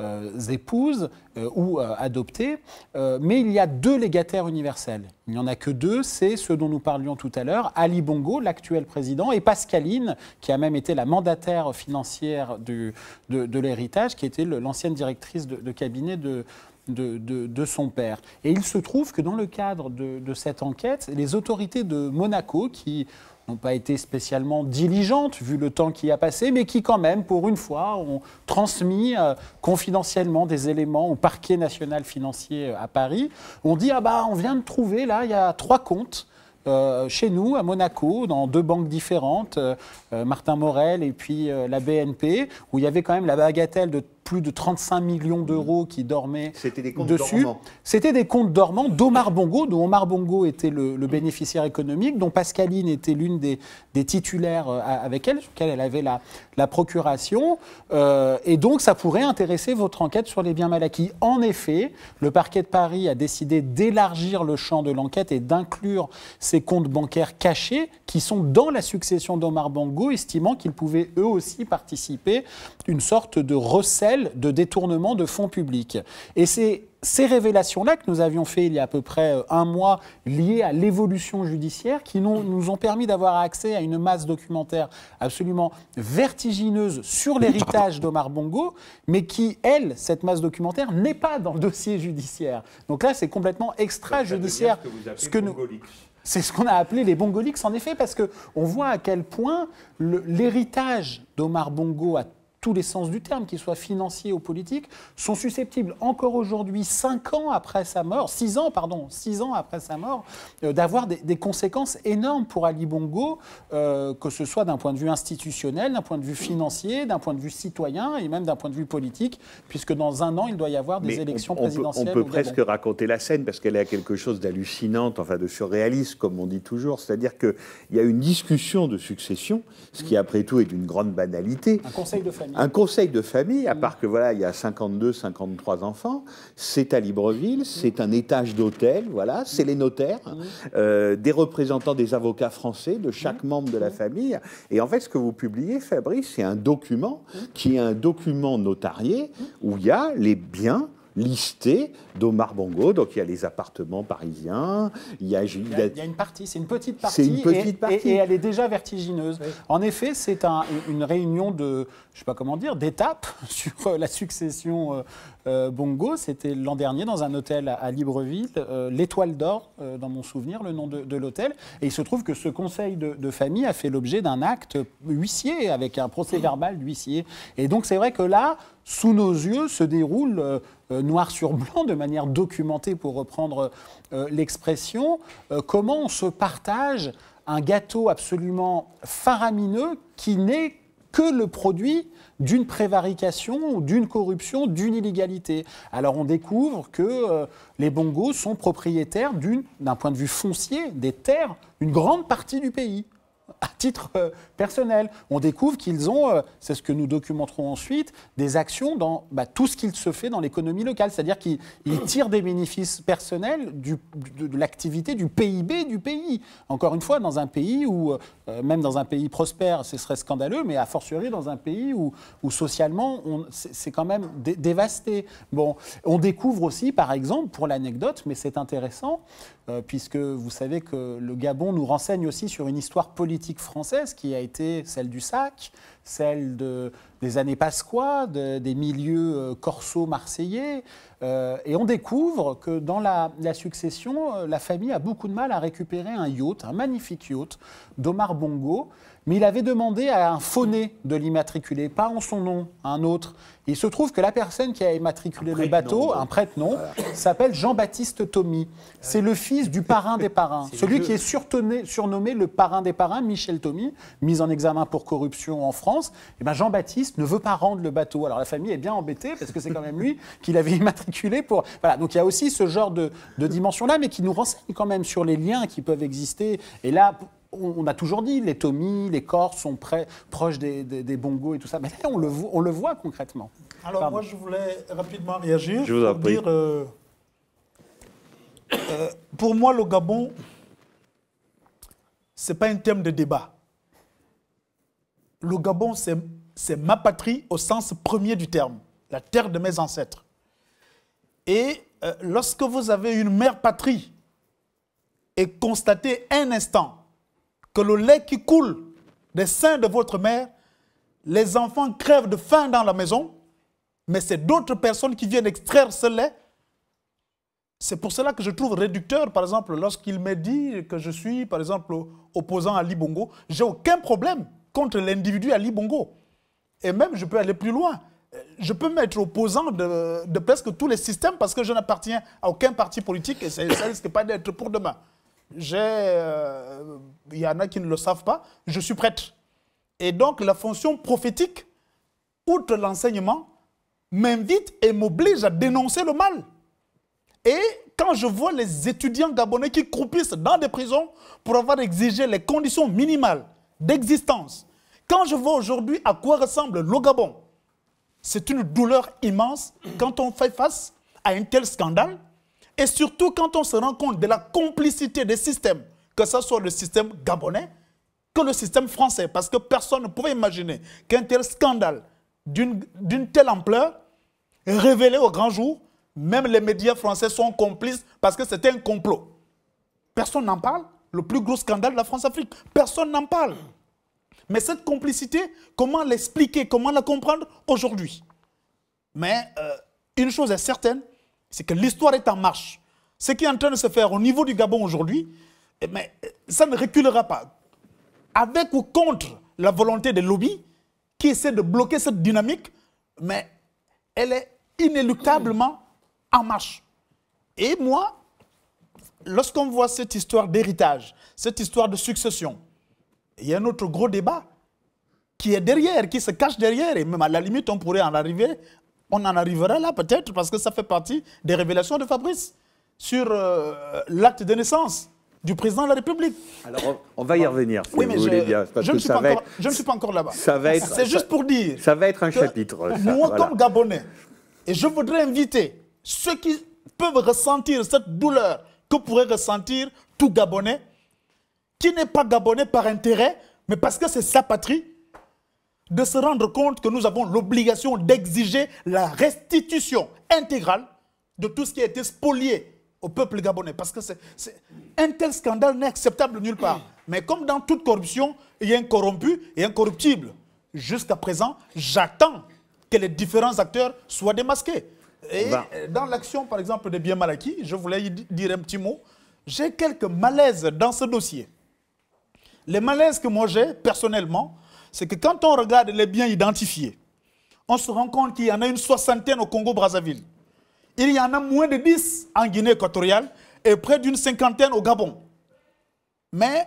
euh, épouses euh, ou euh, adoptées. Euh, mais il y a deux légataires universels. Il n'y en a que deux, c'est ceux dont nous parlions tout à l'heure, Ali Bongo, l'actuel président, et Pascaline, qui a même été la mandataire financière du, de, de l'héritage, qui était l'ancienne directrice de, de cabinet de... De, de, de son père. Et il se trouve que dans le cadre de, de cette enquête, les autorités de Monaco, qui n'ont pas été spécialement diligentes vu le temps qui a passé, mais qui quand même, pour une fois, ont transmis euh, confidentiellement des éléments au parquet national financier à Paris, ont dit « Ah bah, on vient de trouver, là, il y a trois comptes ». Euh, chez nous, à Monaco, dans deux banques différentes, euh, Martin Morel et puis euh, la B N P, où il y avait quand même la bagatelle de plus de trente-cinq millions d'euros qui dormaient dessus. C'était des comptes dormants. C'était des comptes dormants d'Omar Bongo, dont Omar Bongo était le, le bénéficiaire économique, dont Pascaline était l'une des, des titulaires euh, avec elle, sur laquelle elle avait la, la procuration. Euh, et donc, ça pourrait intéresser votre enquête sur les biens mal acquis. En effet, le parquet de Paris a décidé d'élargir le champ de l'enquête et d'inclure ces comptes bancaires cachés qui sont dans la succession d'Omar Bongo, estimant qu'ils pouvaient eux aussi participer d'une sorte de recel, de détournement de fonds publics. Et c'est ces révélations-là que nous avions fait il y a à peu près un mois, liées à l'évolution judiciaire, qui nous ont permis d'avoir accès à une masse documentaire absolument vertigineuse sur l'héritage d'Omar Bongo, mais qui, elle, cette masse documentaire, n'est pas dans le dossier judiciaire. Donc là, c'est complètement extra-judiciaire. Ce que vous appelez C'est ce qu'on a appelé les Bongolix, en effet, parce qu'on voit à quel point l'héritage d'Omar Bongo, à tous les sens du terme, qu'il soit financier ou politique, sont susceptibles encore aujourd'hui, cinq ans après sa mort, six ans, pardon, six ans après sa mort, euh, d'avoir des, des conséquences énormes pour Ali Bongo, euh, que ce soit d'un point de vue institutionnel, d'un point de vue financier, d'un point de vue citoyen et même d'un point de vue politique, puisque dans un an, il doit y avoir des Mais élections on, on présidentielles. Peut, on peut presque Gabon. Raconter la scène, parce qu'elle a quelque chose d'hallucinante, enfin de surréaliste, comme on dit toujours, c'est-à-dire qu'il y a une discussion de succession, ce qui après tout est d'une grande banalité. Un conseil de famille. Un conseil de famille, à part que voilà, il y a cinquante-deux, cinquante-trois enfants, c'est à Libreville, c'est un étage d'hôtel, voilà, c'est les notaires, euh, des représentants des avocats français, de chaque membre de la famille. Et en fait, ce que vous publiez, Fabrice, c'est un document qui est un document notarié où il y a les biens, listée d'Omar Bongo. Donc il y a les appartements parisiens, il y a... Il y a, il y a une partie, c'est une petite partie, une petite et, partie. Et, et elle est déjà vertigineuse. Oui. En effet, c'est un, une réunion de, je sais pas comment dire, d'étapes sur la succession euh, Bongo. C'était l'an dernier dans un hôtel à, à Libreville, euh, l'Étoile d'Or, euh, dans mon souvenir, le nom de, de l'hôtel. Et il se trouve que ce conseil de, de famille a fait l'objet d'un acte huissier, avec un procès-verbal d'huissier. Et donc c'est vrai que là, sous nos yeux, se déroule euh, euh, noir sur blanc, de manière documentée, pour reprendre euh, l'expression, euh, comment on se partage un gâteau absolument faramineux qui n'est que le produit d'une prévarication, d'une corruption, d'une illégalité. Alors on découvre que euh, les Bongos sont propriétaires d'une, d'un point de vue foncier, des terres, une grande partie du pays. À titre euh, personnel, on découvre qu'ils ont, euh, c'est ce que nous documenterons ensuite, des actions dans bah, tout ce qu'il se fait dans l'économie locale. C'est-à-dire qu'ils tirent des bénéfices personnels du, de, de l'activité du P I B du pays. Encore une fois, dans un pays où, euh, même dans un pays prospère, ce serait scandaleux, mais a fortiori dans un pays où, où socialement, c'est quand même dé dévasté. Bon, on découvre aussi, par exemple, pour l'anecdote, mais c'est intéressant, euh, puisque vous savez que le Gabon nous renseigne aussi sur une histoire politique française qui a été celle du sac, celle de, des années Pasqua, de, des milieux corso-marseillais. Euh, et on découvre que dans la, la succession, la famille a beaucoup de mal à récupérer un yacht, un magnifique yacht d'Omar Bongo. Mais il avait demandé à un fauné de l'immatriculer, pas en son nom, un autre. Et il se trouve que la personne qui a immatriculé le bateau, un prête-nom, s'appelle Jean-Baptiste Thomy. C'est le fils du parrain des parrains, celui qui est surnommé, surnommé le parrain des parrains, Michel Thomy, mis en examen pour corruption en France. Et ben Jean-Baptiste ne veut pas rendre le bateau. Alors la famille est bien embêtée parce que c'est quand même lui qui l'avait immatriculé pour. Voilà. Donc il y a aussi ce genre de, de dimension-là, mais qui nous renseigne quand même sur les liens qui peuvent exister. Et là. On a toujours dit, les Thomy, les Corses sont près, proches des, des, des Bongos et tout ça. Mais là, on le, on le voit concrètement. Alors, Pardon. moi, je voulais rapidement réagir. Je vous en prie. Pour, euh, euh, pour moi, le Gabon, ce n'est pas un thème de débat. Le Gabon, c'est ma patrie au sens premier du terme, la terre de mes ancêtres. Et euh, lorsque vous avez une mère patrie et constatez un instant que le lait qui coule des seins de votre mère, les enfants crèvent de faim dans la maison, mais c'est d'autres personnes qui viennent extraire ce lait. C'est pour cela que je trouve réducteur, par exemple, lorsqu'il me dit que je suis, par exemple, opposant à Ali Bongo, j'ai aucun problème contre l'individu Ali Bongo. Et même, je peux aller plus loin. Je peux m'être opposant de, de presque tous les systèmes parce que je n'appartiens à aucun parti politique et ça ne risque pas d'être pour demain. J'ai, euh, il y en a qui ne le savent pas, je suis prêtre. Et donc la fonction prophétique, outre l'enseignement, m'invite et m'oblige à dénoncer le mal. Et quand je vois les étudiants gabonais qui croupissent dans des prisons pour avoir exigé les conditions minimales d'existence, quand je vois aujourd'hui à quoi ressemble le Gabon, c'est une douleur immense quand on fait face à un tel scandale. Et surtout quand on se rend compte de la complicité des systèmes, que ce soit le système gabonais que le système français, parce que personne ne pouvait imaginer qu'un tel scandale d'une telle ampleur, révélé au grand jour, même les médias français sont complices parce que c'était un complot. Personne n'en parle, le plus gros scandale de la France-Afrique, personne n'en parle. Mais cette complicité, comment l'expliquer, comment la comprendre aujourd'hui? Mais euh, une chose est certaine, c'est que l'histoire est en marche. Ce qui est en train de se faire au niveau du Gabon aujourd'hui, eh bien, ça ne reculera pas. Avec ou contre la volonté des lobbies qui essaient de bloquer cette dynamique, mais elle est inéluctablement en marche. Et moi, lorsqu'on voit cette histoire d'héritage, cette histoire de succession, il y a un autre gros débat qui est derrière, qui se cache derrière, et même à la limite, on pourrait en arriver... On en arrivera là peut-être parce que ça fait partie des révélations de Fabrice sur euh, l'acte de naissance du président de la République. Alors on va y revenir si oui, vous mais voulez je, bien. Parce je, que ne suis ça pas va encore, être, je ne suis pas encore là-bas. C'est juste pour dire. Ça va être un chapitre. Ça, moi voilà. Comme Gabonais, et je voudrais inviter ceux qui peuvent ressentir cette douleur que pourrait ressentir tout Gabonais, qui n'est pas Gabonais par intérêt, mais parce que c'est sa patrie, de se rendre compte que nous avons l'obligation d'exiger la restitution intégrale de tout ce qui a été spolié au peuple gabonais. Parce que c'est, c'est, un tel scandale n'est acceptable nulle part. Mais comme dans toute corruption, il y a un corrompu et un corruptible. Jusqu'à présent, j'attends que les différents acteurs soient démasqués. Et ben. Dans l'action, par exemple, de biens mal acquis, je voulais y dire un petit mot. J'ai quelques malaises dans ce dossier. Les malaises que moi j'ai, personnellement, c'est que quand on regarde les biens identifiés, on se rend compte qu'il y en a une soixantaine au Congo-Brazzaville. Il y en a moins de dix en Guinée-Équatoriale et près d'une cinquantaine au Gabon. Mais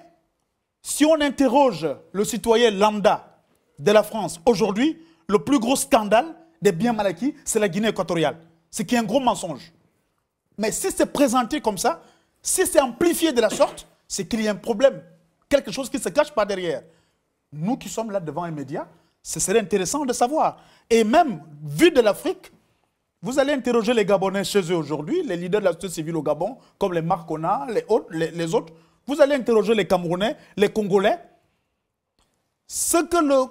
si on interroge le citoyen lambda de la France, aujourd'hui, le plus gros scandale des biens mal acquis, c'est la Guinée-Équatoriale. Ce qui est un gros mensonge. Mais si c'est présenté comme ça, si c'est amplifié de la sorte, c'est qu'il y a un problème. Quelque chose qui ne se cache pas derrière. Nous qui sommes là devant les médias, ce serait intéressant de savoir. Et même, vu de l'Afrique, vous allez interroger les Gabonais chez eux aujourd'hui, les leaders de la société civile au Gabon, comme les Marcona, les autres, les, les autres. Vous allez interroger les Camerounais, les Congolais. Ce que le,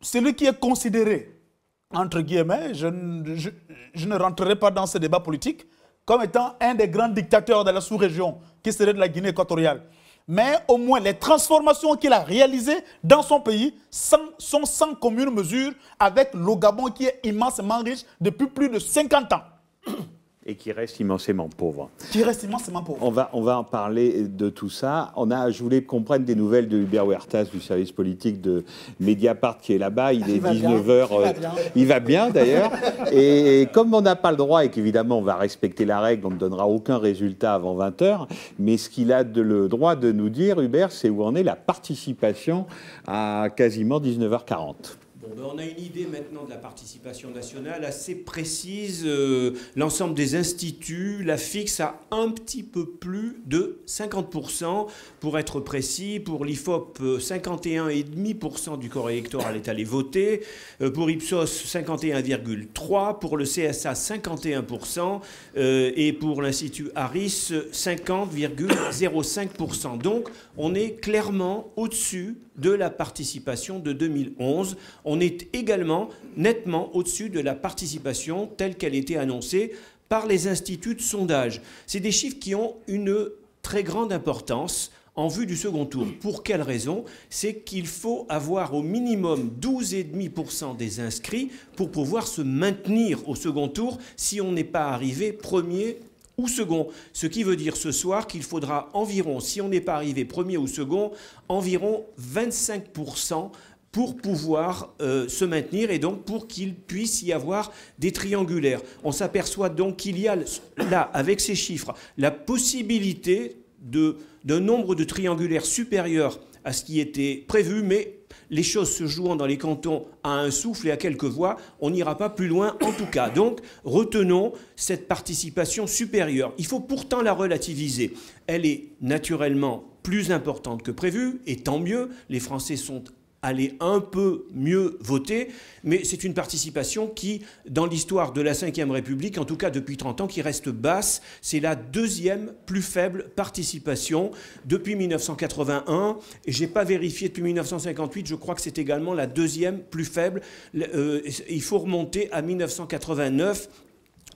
celui qui est considéré, entre guillemets, je, je, je ne rentrerai pas dans ce débat politique, comme étant un des grands dictateurs de la sous-région, qui serait de la Guinée équatoriale. Mais au moins, les transformations qu'il a réalisées dans son pays sont sans commune mesure avec le Gabon qui est immensément riche depuis plus de cinquante ans. Et qui reste immensément pauvre. Qui reste immensément pauvre. On va, on va en parler de tout ça. On a, je voulais qu'on prenne des nouvelles de Hubert Huertas, du service politique de Mediapart qui est là-bas. Il, il est dix-neuf heures. Il va bien, d'ailleurs. Et comme on n'a pas le droit et qu'évidemment on va respecter la règle, on ne donnera aucun résultat avant vingt heures. Mais ce qu'il a de, le droit de nous dire, Hubert, c'est où en est la participation à quasiment dix-neuf heures quarante. Bon, ben on a une idée maintenant de la participation nationale assez précise. Euh, l'ensemble des instituts la fixe à un petit peu plus de cinquante pour cent. Pour être précis, pour l'I F O P, cinquante et un virgule cinq pour cent du corps électoral est allé voter. Euh, pour Ipsos, cinquante et un virgule trois pour cent. Pour le C S A, cinquante et un pour cent. Euh, et pour l'Institut Harris, cinquante virgule zéro cinq pour cent. Donc, on est clairement au-dessus de la participation de deux mille onze. On est également nettement au-dessus de la participation telle qu'elle était annoncée par les instituts de sondage. C'est des chiffres qui ont une très grande importance en vue du second tour. Pour quelle raison? C'est qu'il faut avoir au minimum douze virgule cinq pour cent des inscrits pour pouvoir se maintenir au second tour si on n'est pas arrivé premier ou second. Ce qui veut dire ce soir qu'il faudra environ, si on n'est pas arrivé premier ou second, environ vingt-cinq pour cent pour pouvoir euh, se maintenir et donc pour qu'il puisse y avoir des triangulaires. On s'aperçoit donc qu'il y a là, avec ces chiffres, la possibilité de, d'un nombre de triangulaires supérieur à ce qui était prévu, mais les choses se jouant dans les cantons à un souffle et à quelques voix, on n'ira pas plus loin en tout cas. Donc retenons cette participation supérieure. Il faut pourtant la relativiser. Elle est naturellement plus importante que prévu, et tant mieux, les Français sont aller un peu mieux voter, mais c'est une participation qui, dans l'histoire de la cinquième République, en tout cas depuis trente ans, qui reste basse. C'est la deuxième plus faible participation depuis mille neuf cent quatre-vingt-un. Je n'ai pas vérifié depuis mille neuf cent cinquante-huit, je crois que c'est également la deuxième plus faible. Euh, il faut remonter à mille neuf cent quatre-vingt-neuf.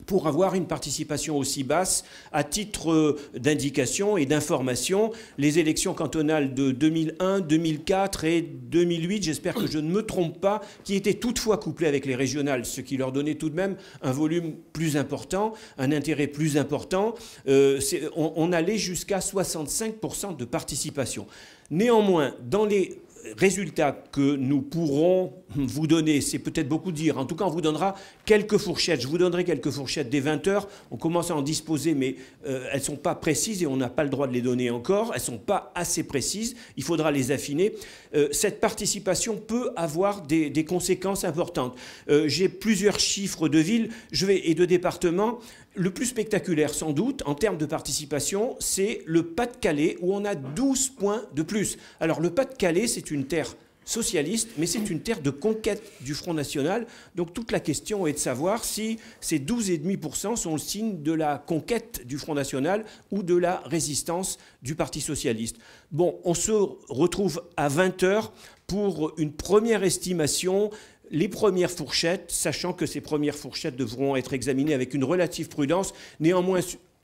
Pour avoir une participation aussi basse. À titre d'indication et d'information, les élections cantonales de deux mille un, deux mille quatre et deux mille huit, j'espère que je ne me trompe pas, qui étaient toutefois couplées avec les régionales, ce qui leur donnait tout de même un volume plus important, un intérêt plus important. Euh, c'est, on, on allait jusqu'à soixante-cinq pour cent de participation. Néanmoins, dans les résultats que nous pourrons vous donner, c'est peut-être beaucoup dire, en tout cas on vous donnera quelques fourchettes, je vous donnerai quelques fourchettes dès vingt heures, on commence à en disposer mais euh, elles ne sont pas précises et on n'a pas le droit de les donner encore, elles ne sont pas assez précises, il faudra les affiner. Euh, cette participation peut avoir des, des conséquences importantes. Euh, j'ai plusieurs chiffres de villes je vais, et de départements. Le plus spectaculaire, sans doute, en termes de participation, c'est le Pas-de-Calais, où on a douze points de plus. Alors, le Pas-de-Calais, c'est une terre socialiste, mais c'est une terre de conquête du Front National. Donc, toute la question est de savoir si ces douze virgule cinq pour cent sont le signe de la conquête du Front National ou de la résistance du Parti socialiste. Bon, on se retrouve à vingt heures pour une première estimation les premières fourchettes, sachant que ces premières fourchettes devront être examinées avec une relative prudence. Néanmoins,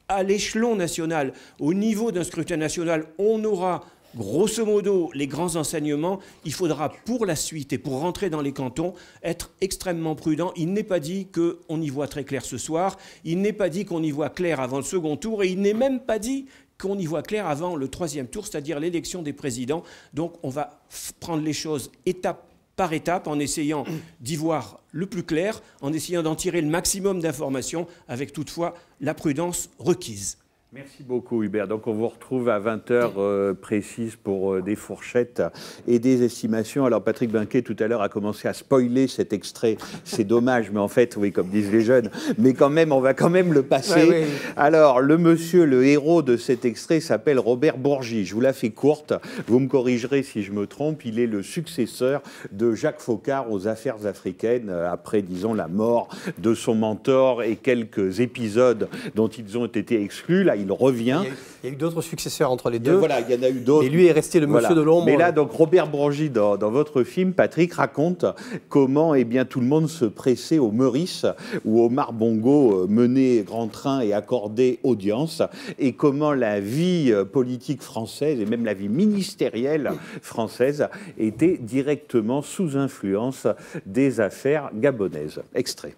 à l'échelon national, au niveau d'un scrutin national, on aura grosso modo les grands enseignements. Il faudra pour la suite et pour rentrer dans les cantons être extrêmement prudent. Il n'est pas dit qu'on y voit très clair ce soir, il n'est pas dit qu'on y voit clair avant le second tour et il n'est même pas dit qu'on y voit clair avant le troisième tour, c'est-à-dire l'élection des présidents. Donc on va prendre les choses étape par étape en essayant d'y voir le plus clair, en essayant d'en tirer le maximum d'informations avec toutefois la prudence requise. Merci beaucoup Hubert. Donc on vous retrouve à vingt heures euh, précises pour euh, des fourchettes et des estimations. Alors Patrick Benquet tout à l'heure a commencé à spoiler cet extrait. C'est dommage, mais en fait, oui, comme disent les jeunes, mais quand même, on va quand même le passer. Ouais, ouais, ouais. Alors le monsieur, le héros de cet extrait s'appelle Robert Bourgi. Je vous la fais courte, vous me corrigerez si je me trompe. Il est le successeur de Jacques Foccart aux affaires africaines après, disons, la mort de son mentor et quelques épisodes dont ils ont été exclus. Là, il revient. Il y a eu, eu d'autres successeurs entre les deux. Voilà, il y en a eu d'autres. Et lui est resté le monsieur voilà. de l'ombre. Mais là, donc, Robert Bourgi, dans, dans votre film, Patrick, raconte comment eh bien, tout le monde se pressait au Meurice, où Omar Bongo menait grand train et accordait audience, et comment la vie politique française, et même la vie ministérielle française, était directement sous influence des affaires gabonaises. Extrait.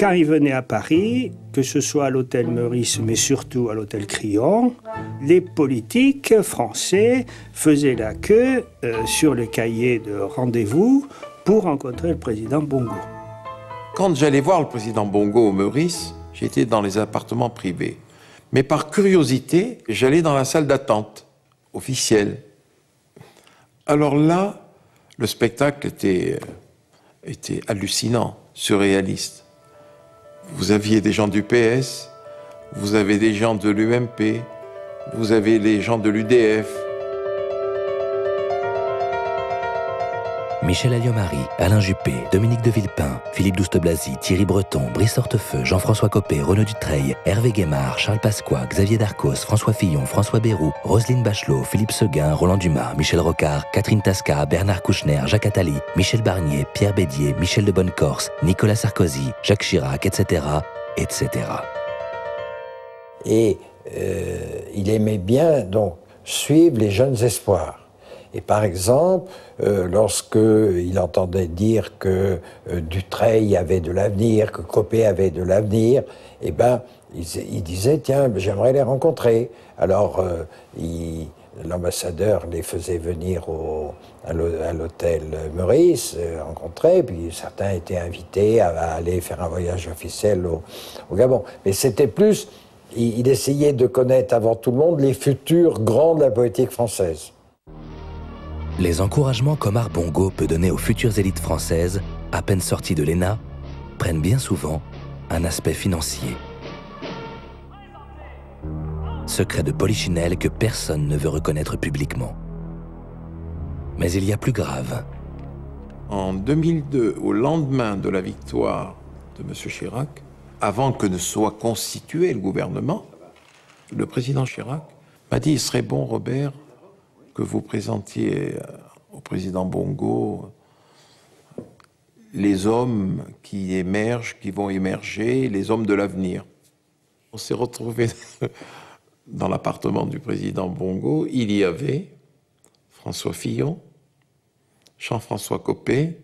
Quand ils venaient à Paris, que ce soit à l'hôtel Meurice, mais surtout à l'hôtel Crillon, les politiques français faisaient la queue euh, sur les cahiers de rendez-vous pour rencontrer le président Bongo. Quand j'allais voir le président Bongo au Meurice, j'étais dans les appartements privés. Mais par curiosité, j'allais dans la salle d'attente officielle. Alors là, le spectacle était, était hallucinant, surréaliste. Vous aviez des gens du P S, vous avez des gens de l'U M P, vous avez les gens de l'U D F. Michel Alliot-Marie, Alain Juppé, Dominique de Villepin, Philippe Douste-Blazy, Thierry Breton, Brice Hortefeux, Jean-François Copé, Renaud Dutreil, Hervé Guémard, Charles Pasqua, Xavier Darcos, François Fillon, François Bayrou, Roselyne Bachelot, Philippe Seguin, Roland Dumas, Michel Rocard, Catherine Tasca, Bernard Kouchner, Jacques Attali, Michel Barnier, Pierre Bédier, Michel de Bonnecorse, Nicolas Sarkozy, Jacques Chirac, et cetera, et cetera. Et euh, il aimait bien donc suivre les jeunes espoirs. Et par exemple, euh, lorsqu'il entendait dire que euh, Dutreil avait de l'avenir, que Copé avait de l'avenir, eh ben, il, il disait « Tiens, j'aimerais les rencontrer ». Alors, euh, l'ambassadeur les faisait venir au, à l'hôtel Meurice, euh, rencontrer, puis certains étaient invités à, à aller faire un voyage officiel au, au Gabon. Mais c'était plus, il, il essayait de connaître avant tout le monde les futurs grands de la politique française. Les encouragements qu'Omar Bongo peut donner aux futures élites françaises, à peine sorties de l'ENA, prennent bien souvent un aspect financier. Secret de polichinelle que personne ne veut reconnaître publiquement. Mais il y a plus grave. En deux mille deux, au lendemain de la victoire de M. Chirac, avant que ne soit constitué le gouvernement, le président Chirac m'a dit « Il serait bon, Robert, que vous présentiez au président Bongo les hommes qui émergent, qui vont émerger, les hommes de l'avenir. » On s'est retrouvés dans l'appartement du président Bongo. Il y avait François Fillon, Jean-François Copé,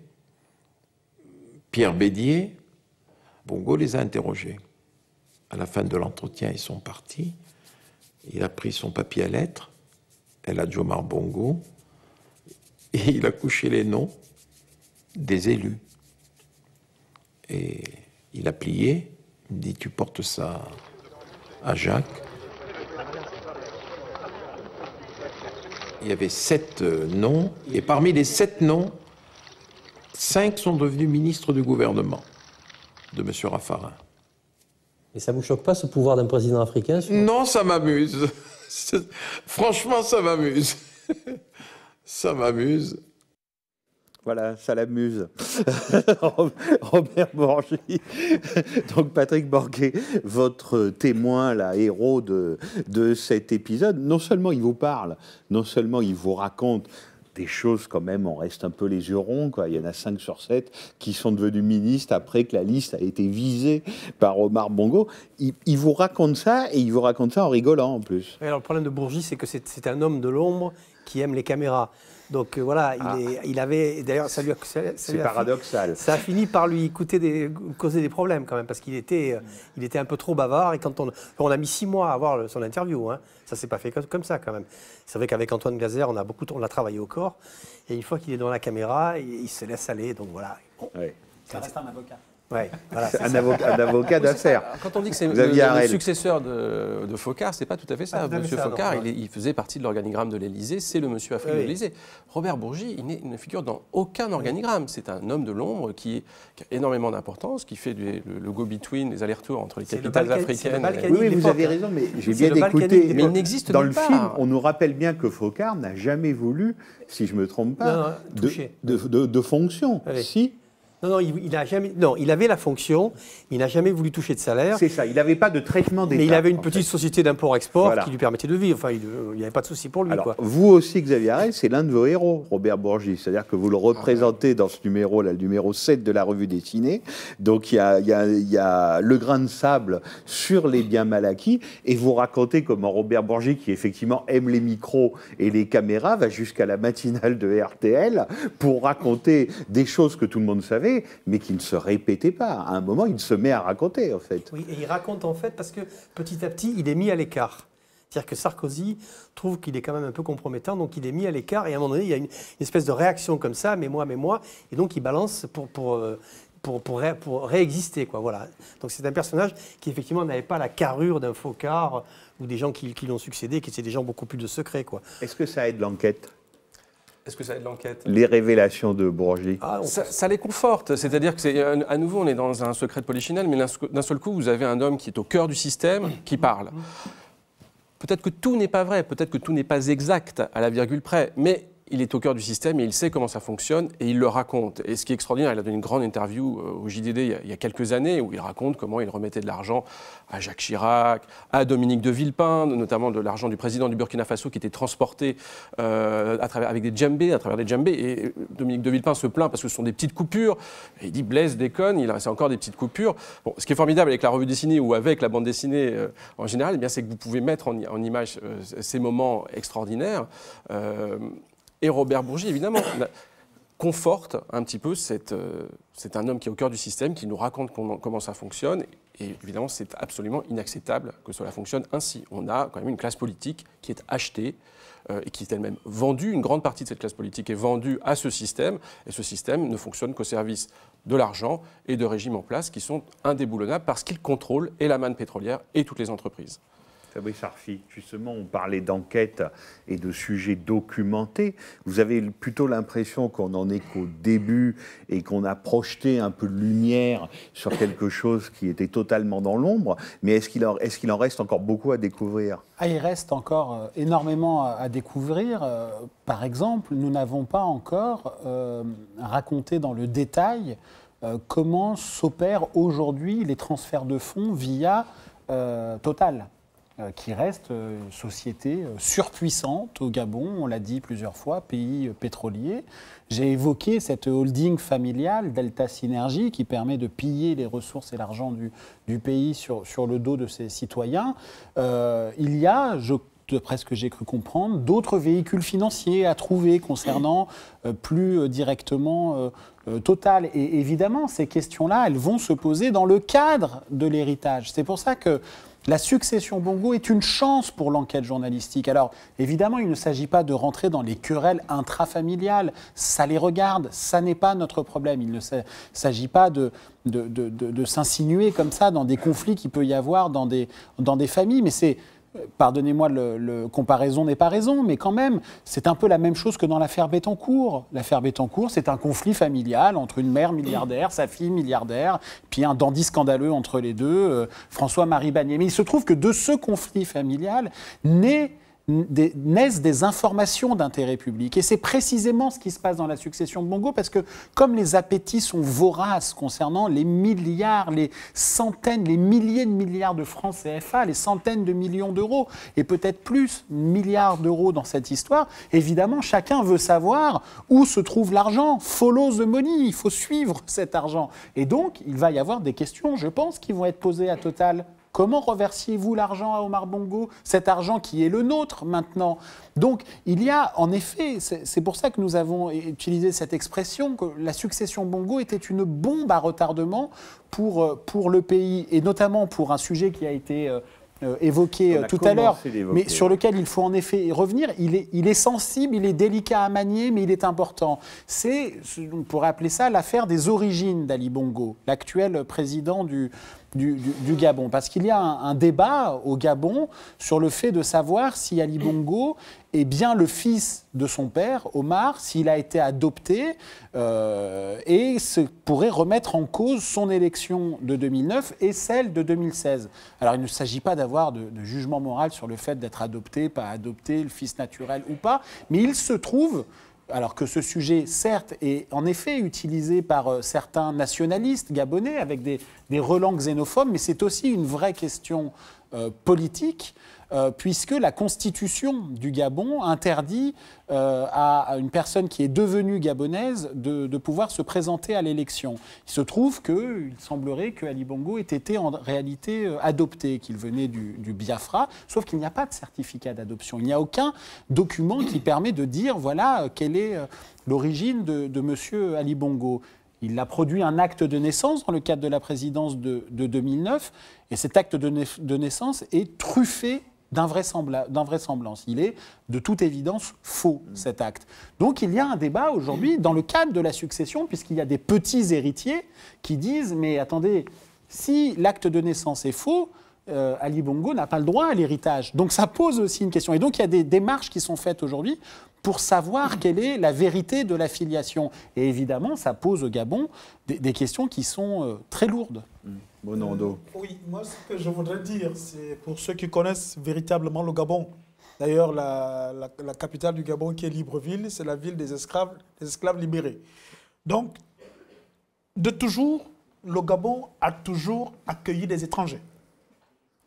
Pierre Bédier. Bongo les a interrogés. À la fin de l'entretien, ils sont partis. Il a pris son papier à lettres. Elle a Omar Bongo, et il a couché les noms des élus. Et il a plié, il me dit « Tu portes ça à Jacques ». Il y avait sept noms, et parmi les sept noms, cinq sont devenus ministres du gouvernement de M. Raffarin. Et ça ne vous choque pas, ce pouvoir d'un président africain? Non, ça m'amuse. Franchement, ça m'amuse. Ça m'amuse. Voilà, ça l'amuse. Robert Bourgi. Donc Patrick Benquet, votre témoin, la héros de, de cet épisode, non seulement il vous parle, non seulement il vous raconte des choses quand même, on reste un peu les yeux ronds, quoi. Il y en a cinq sur sept qui sont devenus ministres après que la liste a été visée par Robert Bongo. Il, il vous raconte ça, et il vous raconte ça en rigolant en plus. Alors le problème de Bourgi, c'est que c'est un homme de l'ombre qui aime les caméras. Donc euh, voilà, ah. il, est, il avait... D'ailleurs, ça lui a... C'est paradoxal. Ça a fini par lui coûter des, causer des problèmes quand même, parce qu'il était, euh, il était un peu trop bavard. Et quand on, on a mis six mois à avoir le, son interview, hein. Ça ne s'est pas fait comme, comme ça quand même. C'est vrai qu'avec Antoine Glazer, on a beaucoup, on l'a travaillé au corps. Et une fois qu'il est dans la caméra, il, il se laisse aller. Donc voilà. Bon. Oui. Ça reste un avocat. Ouais, voilà, un, avocat, un avocat d'affaires. Quand on dit que c'est le, le successeur de, de Foccart, c'est pas tout à fait ça. Ah, monsieur Foccart, ça, non, il, il faisait partie de l'organigramme de l'Élysée, c'est le monsieur africain oui. de l'Élysée. Robert Bourgi, il ne figure dans aucun organigramme. C'est un homme de l'ombre qui, qui a énormément d'importance, qui fait du, le, le go-between, les allers-retours entre les capitales le africaines. Le oui, oui, vous avez raison, mais j'ai bien écouté. Mais il n'existe dans le pas. film, on nous rappelle bien que Foccart n'a jamais voulu, si je me trompe pas, non, non, de, de, de, de fonction. Oui. Si. Non, non, il, il a jamais, non, il avait la fonction, il n'a jamais voulu toucher de salaire. C'est ça, il n'avait pas de traitement d'État. Mais il avait une petite fait. société d'import-export voilà. qui lui permettait de vivre. Enfin, il n'y avait pas de souci pour lui. Alors, quoi. Vous aussi, Xavier Harel, c'est l'un de vos héros, Robert Bourgi. C'est-à-dire que vous le représentez ah ouais. dans ce numéro, là, le numéro sept de la revue dessinée. Donc, il y a, y, a, y a le grain de sable sur les biens mal acquis. Et vous racontez comment Robert Bourgi, qui effectivement aime les micros et les caméras, va jusqu'à la matinale de R T L pour raconter des choses que tout le monde savait, mais qui ne se répétait pas. À un moment, il se met à raconter, en fait. Oui, et il raconte, en fait, parce que, petit à petit, il est mis à l'écart. C'est-à-dire que Sarkozy trouve qu'il est quand même un peu compromettant, donc il est mis à l'écart, et à un moment donné, il y a une, une espèce de réaction comme ça, mais moi, mais moi, et donc il balance pour... pour euh, Pour, pour, ré, pour réexister, quoi, voilà. Donc c'est un personnage qui, effectivement, n'avait pas la carrure d'un Foccart ou des gens qui, qui l'ont succédé, qui étaient des gens beaucoup plus de secrets, quoi. Est-ce que ça aide l'enquête ? Est-ce que ça aide l'enquête ? Les révélations de Bourgi. Ah, ça, ça les conforte. C'est-à-dire que, à nouveau, on est dans un secret de polichinelle, mais d'un seul coup, vous avez un homme qui est au cœur du système, qui parle. Peut-être que tout n'est pas vrai, peut-être que tout n'est pas exact à la virgule près, mais il est au cœur du système et il sait comment ça fonctionne et il le raconte. Et ce qui est extraordinaire, il a donné une grande interview au J D D il y a, il y a quelques années où il raconte comment il remettait de l'argent à Jacques Chirac, à Dominique de Villepin, notamment de l'argent du président du Burkina Faso qui était transporté euh, à travers, avec des djembés, à travers des djembés. Et Dominique de Villepin se plaint parce que ce sont des petites coupures. Et il dit Blaise déconne, il reste encore des petites coupures. Bon, ce qui est formidable avec la revue dessinée ou avec la bande dessinée euh, en général, eh bien, c'est que vous pouvez mettre en, en image euh, ces moments extraordinaires. Euh, Et Robert Bourgi, évidemment, conforte un petit peu, cette, euh, c'est un homme qui est au cœur du système, qui nous raconte comment, comment ça fonctionne. Et évidemment, c'est absolument inacceptable que cela fonctionne ainsi. On a quand même une classe politique qui est achetée euh, et qui est elle-même vendue. Une grande partie de cette classe politique est vendue à ce système. Et ce système ne fonctionne qu'au service de l'argent et de régimes en place qui sont indéboulonnables parce qu'ils contrôlent et la manne pétrolière et toutes les entreprises. Fabrice Arfi, justement, on parlait d'enquête et de sujets documentés. Vous avez plutôt l'impression qu'on en est qu'au début et qu'on a projeté un peu de lumière sur quelque chose qui était totalement dans l'ombre. Mais est-ce qu'il en, est-ce qu'il en reste encore beaucoup à découvrir ? Ah, il reste encore énormément à découvrir. Par exemple, nous n'avons pas encore euh, raconté dans le détail euh, comment s'opèrent aujourd'hui les transferts de fonds via euh, Total, qui reste une société surpuissante au Gabon, on l'a dit plusieurs fois, pays pétrolier. J'ai évoqué cette holding familiale Delta Synergie qui permet de piller les ressources et l'argent du, du pays sur, sur le dos de ses citoyens. Euh, il y a, je d'après ce que j'ai cru comprendre, d'autres véhicules financiers à trouver concernant euh, plus directement euh, euh, Total. Et évidemment, ces questions-là, elles vont se poser dans le cadre de l'héritage. C'est pour ça que la succession Bongo est une chance pour l'enquête journalistique. Alors, évidemment, il ne s'agit pas de rentrer dans les querelles intrafamiliales. Ça les regarde, ça n'est pas notre problème. Il ne s'agit pas de, de, de, de, de s'insinuer comme ça dans des conflits qu'il peut y avoir dans des, dans des familles. Mais c'est, pardonnez-moi, le, le comparaison n'est pas raison, mais quand même, c'est un peu la même chose que dans l'affaire Bettencourt. L'affaire Bettencourt, c'est un conflit familial entre une mère milliardaire, sa fille milliardaire, puis un dandy scandaleux entre les deux, euh, François-Marie Bagné. Mais il se trouve que de ce conflit familial naît des, naissent des informations d'intérêt public. Et c'est précisément ce qui se passe dans la succession Bongo, parce que comme les appétits sont voraces concernant les milliards, les centaines, les milliers de milliards de francs C F A, les centaines de millions d'euros, et peut-être plus, milliards d'euros dans cette histoire, évidemment, chacun veut savoir où se trouve l'argent. Follow the money, il faut suivre cet argent. Et donc, il va y avoir des questions, je pense, qui vont être posées à Total. Comment reversiez-vous l'argent à Omar Bongo, cet argent qui est le nôtre maintenant? Donc il y a en effet, c'est pour ça que nous avons utilisé cette expression, que la succession Bongo était une bombe à retardement pour, pour le pays, et notamment pour un sujet qui a été euh, évoqué tout à l'heure, mais sur lequel il faut en effet revenir. Il est, il est sensible, il est délicat à manier, mais il est important. C'est, on pourrait appeler ça l'affaire des origines d'Ali Bongo, l'actuel président du... Du, du, du Gabon, parce qu'il y a un, un débat au Gabon sur le fait de savoir si Ali Bongo est bien le fils de son père, Omar, s'il a été adopté, euh, et ce pourrait remettre en cause son élection de deux mille neuf et celle de deux mille seize. Alors il ne s'agit pas d'avoir de, de jugement moral sur le fait d'être adopté, pas adopté, le fils naturel ou pas, mais il se trouve... Alors que ce sujet, certes, est en effet utilisé par certains nationalistes gabonais avec des, des relents xénophobes, mais c'est aussi une vraie question euh, politique, euh, puisque la constitution du Gabon interdit euh, à, à une personne qui est devenue gabonaise de, de pouvoir se présenter à l'élection. Il se trouve qu'il semblerait que Ali Bongo ait été en réalité adopté, qu'il venait du, du Biafra, sauf qu'il n'y a pas de certificat d'adoption. Il n'y a aucun document qui permet de dire, voilà, quelle est l'origine de, de monsieur Ali Bongo. Il a produit un acte de naissance dans le cadre de la présidence de, de deux mille neuf, et cet acte de, na de naissance est truffé d'invraisemblance. Il est de toute évidence faux, cet acte. Donc il y a un débat aujourd'hui dans le cadre de la succession, puisqu'il y a des petits héritiers qui disent « mais attendez, si l'acte de naissance est faux, euh, Ali Bongo n'a pas le droit à l'héritage ». Donc ça pose aussi une question. Et donc il y a des démarches qui sont faites aujourd'hui pour savoir quelle est la vérité de la filiation. Et évidemment, ça pose au Gabon des, des questions qui sont euh, très lourdes. Mmh. Bruno Ondo. Euh, oui, moi, ce que je voudrais dire, c'est pour ceux qui connaissent véritablement le Gabon. D'ailleurs, la, la, la capitale du Gabon, qui est Libreville, c'est la ville des esclaves, des esclaves libérés. Donc, de toujours, le Gabon a toujours accueilli des étrangers.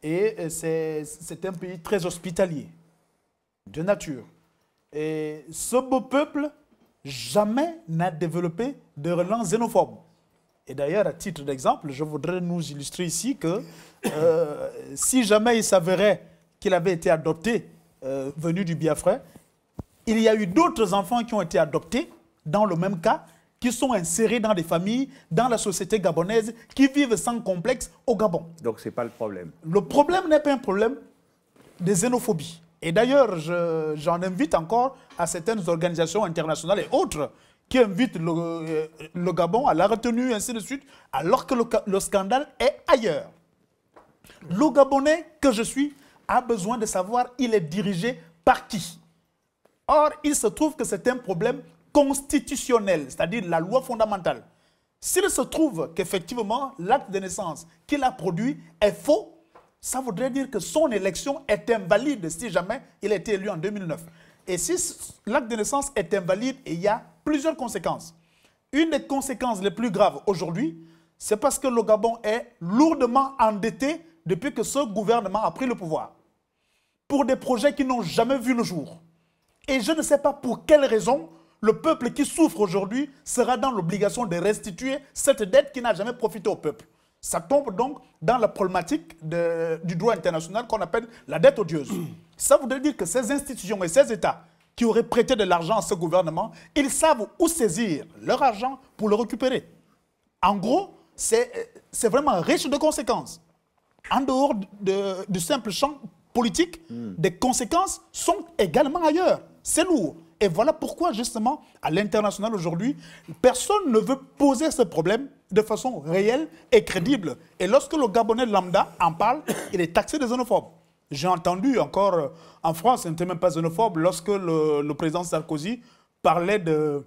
Et c'est un pays très hospitalier, de nature. Et ce beau peuple jamais n'a développé de relents xénophobes. Et d'ailleurs, à titre d'exemple, je voudrais nous illustrer ici que euh, si jamais il s'avérait qu'il avait été adopté, euh, venu du Biafra, il y a eu d'autres enfants qui ont été adoptés, dans le même cas, qui sont insérés dans des familles, dans la société gabonaise, qui vivent sans complexe au Gabon. Donc ce n'est pas le problème. Le problème n'est pas un problème de xénophobie. Et d'ailleurs, j'en invite encore à certaines organisations internationales et autres qui invitent le, le Gabon à la retenue, ainsi de suite, alors que le, le scandale est ailleurs. Le Gabonais que je suis a besoin de savoir il est dirigé par qui. Or, il se trouve que c'est un problème constitutionnel, c'est-à-dire la loi fondamentale. S'il se trouve qu'effectivement l'acte de naissance qu'il a produit est faux, ça voudrait dire que son élection est invalide si jamais il a été élu en deux mille neuf. Et si l'acte de naissance est invalide, il y a plusieurs conséquences. Une des conséquences les plus graves aujourd'hui, c'est parce que le Gabon est lourdement endetté depuis que ce gouvernement a pris le pouvoir, pour des projets qui n'ont jamais vu le jour. Et je ne sais pas pour quelle raison le peuple qui souffre aujourd'hui sera dans l'obligation de restituer cette dette qui n'a jamais profité au peuple. Ça tombe donc dans la problématique de, du droit international qu'on appelle la dette odieuse. Ça voudrait dire que ces institutions et ces États qui auraient prêté de l'argent à ce gouvernement, ils savent où saisir leur argent pour le récupérer. En gros, c'est vraiment riche de conséquences. En dehors de, de, du simple champ politique, mmh. des conséquences sont également ailleurs. C'est lourd. Et voilà pourquoi, justement, à l'international aujourd'hui, personne ne veut poser ce problème de façon réelle et crédible. Et lorsque le Gabonais lambda en parle, il est taxé de xénophobe. J'ai entendu encore en France, il n'était même pas xénophobe, lorsque le, le président Sarkozy parlait de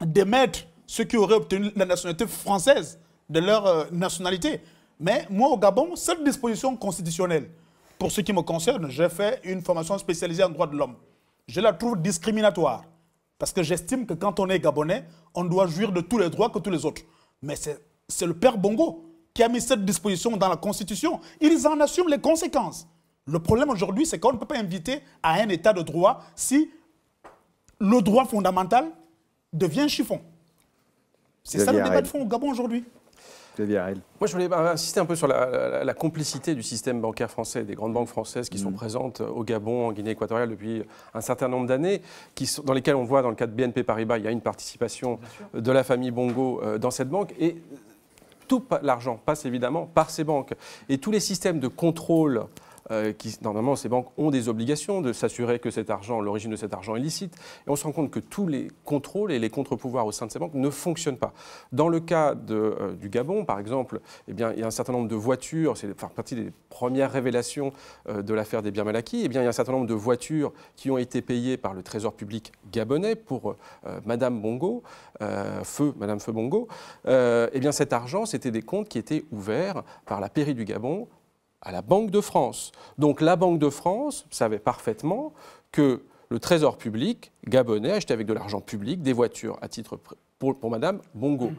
d'émettre ceux qui auraient obtenu la nationalité française de leur nationalité. Mais moi, au Gabon, cette disposition constitutionnelle Pour ce qui me concerne, j'ai fait une formation spécialisée en droits de l'homme. Je la trouve discriminatoire, parce que j'estime que quand on est Gabonais, on doit jouir de tous les droits que tous les autres. Mais c'est le père Bongo qui a mis cette disposition dans la Constitution. Ils en assument les conséquences. Le problème aujourd'hui, c'est qu'on ne peut pas inviter à un état de droit si le droit fondamental devient chiffon. C'est ça le débat de fond au Gabon aujourd'hui. Moi, je voulais insister un peu sur la, la, la complicité du système bancaire français, des grandes banques françaises qui mmh. sont présentes au Gabon, en Guinée-Équatoriale depuis un certain nombre d'années, dans lesquelles on voit, dans le cas de B N P Paribas, il y a une participation de la famille Bongo euh, dans cette banque. Et tout l'argent passe évidemment par ces banques. Et tous les systèmes de contrôle... Euh, qui, normalement, ces banques ont des obligations de s'assurer que cet argent, l'origine de cet argent est licite. Et on se rend compte que tous les contrôles et les contre-pouvoirs au sein de ces banques ne fonctionnent pas. Dans le cas de, euh, du Gabon, par exemple, eh bien, il y a un certain nombre de voitures, c'est enfin, partie des premières révélations euh, de l'affaire des biens mal acquis, eh bien, il y a un certain nombre de voitures qui ont été payées par le Trésor public gabonais pour euh, Madame Bongo, euh, Feu, Madame Feu Bongo. Euh, eh bien, cet argent, c'était des comptes qui étaient ouverts par la pairie du Gabon à la Banque de France. Donc la Banque de France savait parfaitement que le Trésor public gabonais achetait avec de l'argent public des voitures à titre pour, pour Madame Bongo.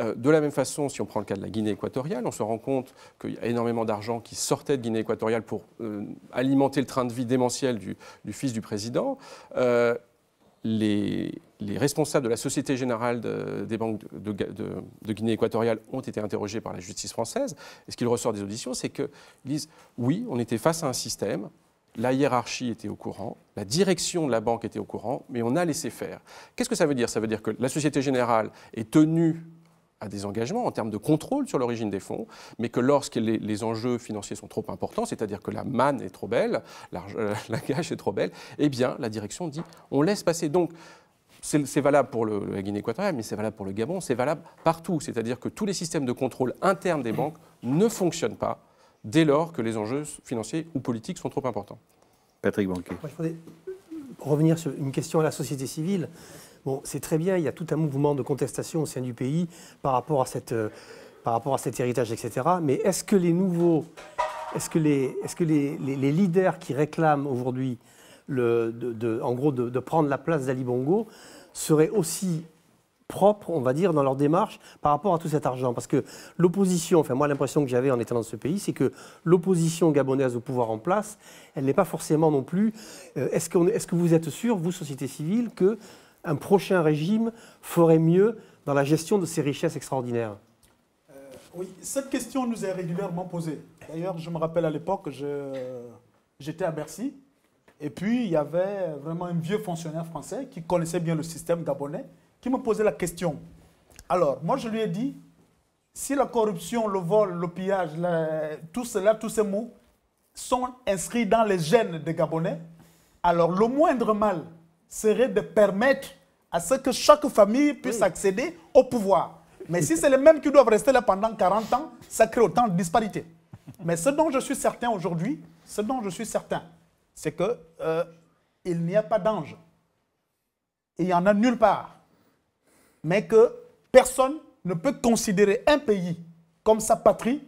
Euh, de la même façon, si on prend le cas de la Guinée-Équatoriale, on se rend compte qu'il y a énormément d'argent qui sortait de Guinée-Équatoriale pour euh, alimenter le train de vie démentiel du, du fils du président. Euh, les... Les responsables de la Société Générale de, des banques de, de, de, de Guinée-Équatoriale ont été interrogés par la justice française. Et ce qu'il ressort des auditions, c'est qu'ils disent « oui, on était face à un système, la hiérarchie était au courant, la direction de la banque était au courant, mais on a laissé faire ». Qu'est-ce que ça veut dire? Ça veut dire que la Société Générale est tenue à des engagements en termes de contrôle sur l'origine des fonds, mais que lorsque les, les enjeux financiers sont trop importants, c'est-à-dire que la manne est trop belle, la, la gage est trop belle, eh bien la direction dit « on laisse passer ». Donc, c'est valable pour le, la Guinée-Équatoriale, mais c'est valable pour le Gabon, c'est valable partout. C'est-à-dire que tous les systèmes de contrôle interne des banques ne fonctionnent pas dès lors que les enjeux financiers ou politiques sont trop importants. Patrick Benquet. Moi, je voudrais revenir sur une question à la société civile. Bon, c'est très bien, il y a tout un mouvement de contestation au sein du pays par rapport à, cette, euh, par rapport à cet héritage, et cetera. Mais est-ce que les nouveaux, est-ce que, les, est-ce que les, les, les leaders qui réclament aujourd'hui, de, de, en gros, de, de prendre la place d'Ali Bongo, seraient aussi propres, on va dire, dans leur démarche par rapport à tout cet argent? Parce que l'opposition, enfin moi l'impression que j'avais en étant dans ce pays, c'est que l'opposition gabonaise au pouvoir en place, elle n'est pas forcément non plus... Euh, est-ce qu'on, est-ce que vous êtes sûr, vous, société civile, qu'un prochain régime ferait mieux dans la gestion de ces richesses extraordinaires? euh, Oui, cette question nous est régulièrement posée. D'ailleurs, je me rappelle à l'époque, j'étais à Bercy, et puis, il y avait vraiment un vieux fonctionnaire français qui connaissait bien le système gabonais, qui me posait la question. Alors, moi, je lui ai dit, si la corruption, le vol, le pillage, la, tout cela, tous ces mots sont inscrits dans les gènes des Gabonais, alors le moindre mal serait de permettre à ce que chaque famille puisse accéder au pouvoir. Mais si c'est les mêmes qui doivent rester là pendant quarante ans, ça crée autant de disparités. Mais ce dont je suis certain aujourd'hui, ce dont je suis certain, c'est qu'il euh, n'y a pas d'ange. Il n'y en a nulle part. Mais que personne ne peut considérer un pays comme sa patrie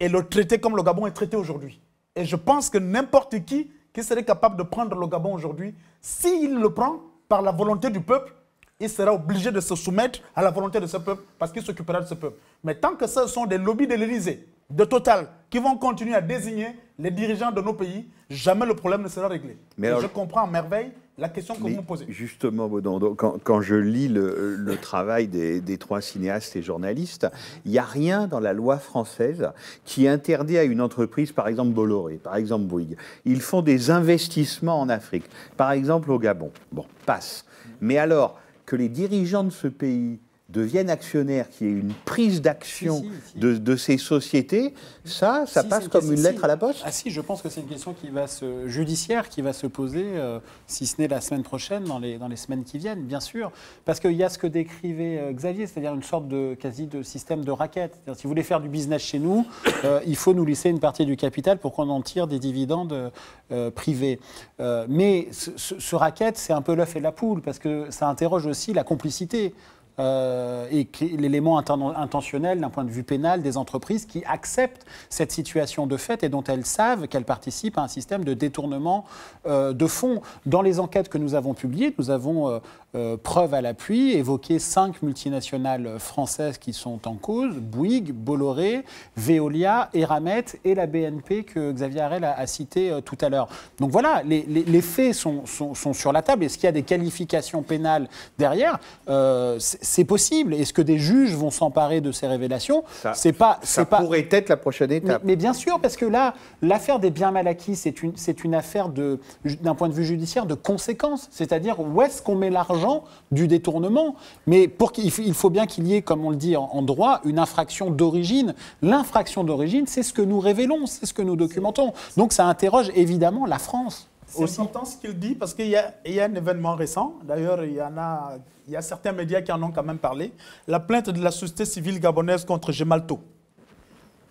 et le traiter comme le Gabon est traité aujourd'hui. Et je pense que n'importe qui qui serait capable de prendre le Gabon aujourd'hui, s'il le prend par la volonté du peuple, il sera obligé de se soumettre à la volonté de ce peuple parce qu'il s'occupera de ce peuple. Mais tant que ce sont des lobbies de l'Élysée, de Total, qui vont continuer à désigner les dirigeants de nos pays, jamais le problème ne sera réglé. Mais alors, je comprends en merveille la question que vous me posez. Justement, Bodondo, quand, quand je lis le, le travail des, des trois cinéastes et journalistes, il n'y a rien dans la loi française qui interdit à une entreprise, par exemple Bolloré, par exemple Bouygues, ils font des investissements en Afrique, par exemple au Gabon. Bon, passe. Mais alors, que les dirigeants de ce pays deviennent actionnaires, qu'il y ait une prise d'action si, si, si. de, de ces sociétés, ça, ça si, passe comme une, une lettre si. à la poste. Ah si, je pense que c'est une question qui va se, judiciaire qui va se poser, euh, si ce n'est la semaine prochaine, dans les, dans les semaines qui viennent, bien sûr. Parce qu'il y a ce que décrivait euh, Xavier, c'est-à-dire une sorte de, quasi de système de racket. Si vous voulez faire du business chez nous, euh, il faut nous laisser une partie du capital pour qu'on en tire des dividendes euh, privés. Euh, mais ce, ce, ce racket, c'est un peu l'œuf et la poule, parce que ça interroge aussi la complicité euh, et l'élément intentionnel d'un point de vue pénal des entreprises qui acceptent cette situation de fait et dont elles savent qu'elles participent à un système de détournement euh, de fonds. Dans les enquêtes que nous avons publiées, nous avons euh, euh, preuve à l'appui, évoqué cinq multinationales françaises qui sont en cause, Bouygues, Bolloré, Veolia, Eramet et la B N P que Xavier Harel a, a cité euh, tout à l'heure. Donc voilà, les, les, les faits sont, sont, sont sur la table. Est-ce qu'il y a des qualifications pénales derrière? euh, C'est possible. Est-ce que des juges vont s'emparer de ces révélations? Ça, pas, ça pas... pourrait être la prochaine étape. Mais, mais bien sûr, parce que là, l'affaire des biens mal acquis, c'est une, c'est une affaire d'un point de vue judiciaire de conséquences. C'est-à-dire où est-ce qu'on met l'argent du détournement? Mais pour qu'il, il faut bien qu'il y ait, comme on le dit en, en droit, une infraction d'origine. L'infraction d'origine, c'est ce que nous révélons, c'est ce que nous documentons. Donc ça interroge évidemment la France. C'est important ce qu'il dit, parce qu'il y, y a un événement récent. D'ailleurs, il y en a, il y a certains médias qui en ont quand même parlé. La plainte de la société civile gabonaise contre Gemalto.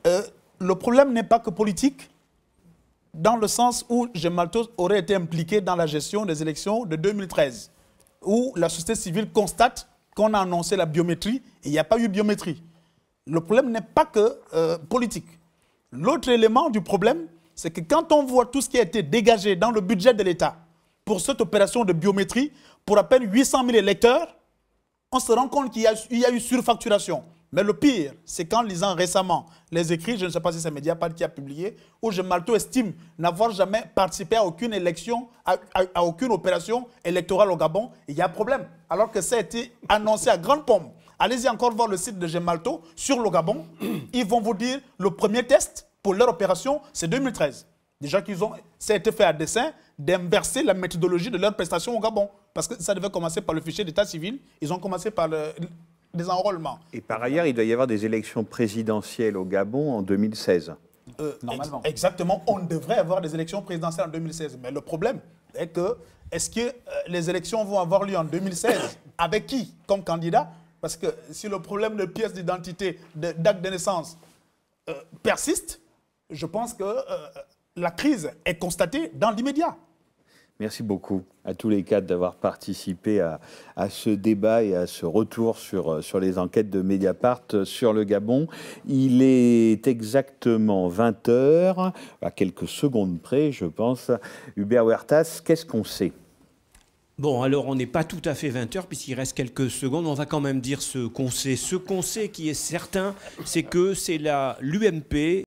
Euh, le problème n'est pas que politique, dans le sens où Gemalto aurait été impliqué dans la gestion des élections de deux mille treize, où la société civile constate qu'on a annoncé la biométrie et il n'y a pas eu biométrie. Le problème n'est pas que euh, politique. L'autre élément du problème, c'est que quand on voit tout ce qui a été dégagé dans le budget de l'État pour cette opération de biométrie, pour à peine huit cent mille électeurs, on se rend compte qu'il y, y a eu surfacturation. Mais le pire, c'est qu'en lisant récemment les écrits, je ne sais pas si c'est Mediapart qui a publié, où Gemalto estime n'avoir jamais participé à aucune élection, à, à, à aucune opération électorale au Gabon, il y a un problème. Alors que ça a été annoncé à grande pompe. Allez-y encore voir le site de Gemalto sur le Gabon. Ils vont vous dire le premier test pour leur opération, c'est deux mille treize. Déjà qu'ils ont, ça a été fait à dessein d'inverser la méthodologie de leur prestation au Gabon. Parce que ça devait commencer par le fichier d'état civil. Ils ont commencé par le, les enrôlements. Et par ailleurs, il doit y avoir des élections présidentielles au Gabon en deux mille seize. Euh, Normalement. Ex exactement. On devrait avoir des élections présidentielles en deux mille seize. Mais le problème est que, est-ce que euh, les élections vont avoir lieu en deux mille seize? Avec qui comme candidat? Parce que si le problème de pièces d'identité, de date de naissance euh, persiste, je pense que euh, la crise est constatée dans l'immédiat. Merci beaucoup à tous les quatre d'avoir participé à, à ce débat et à ce retour sur, sur les enquêtes de Mediapart sur le Gabon. Il est exactement vingt heures, à quelques secondes près, je pense. Hubert Huertas, qu'est-ce qu'on sait ? Bon, alors on n'est pas tout à fait vingt heures puisqu'il reste quelques secondes. On va quand même dire ce qu'on sait. Ce qu'on sait qui est certain, c'est que c'est la l'U M P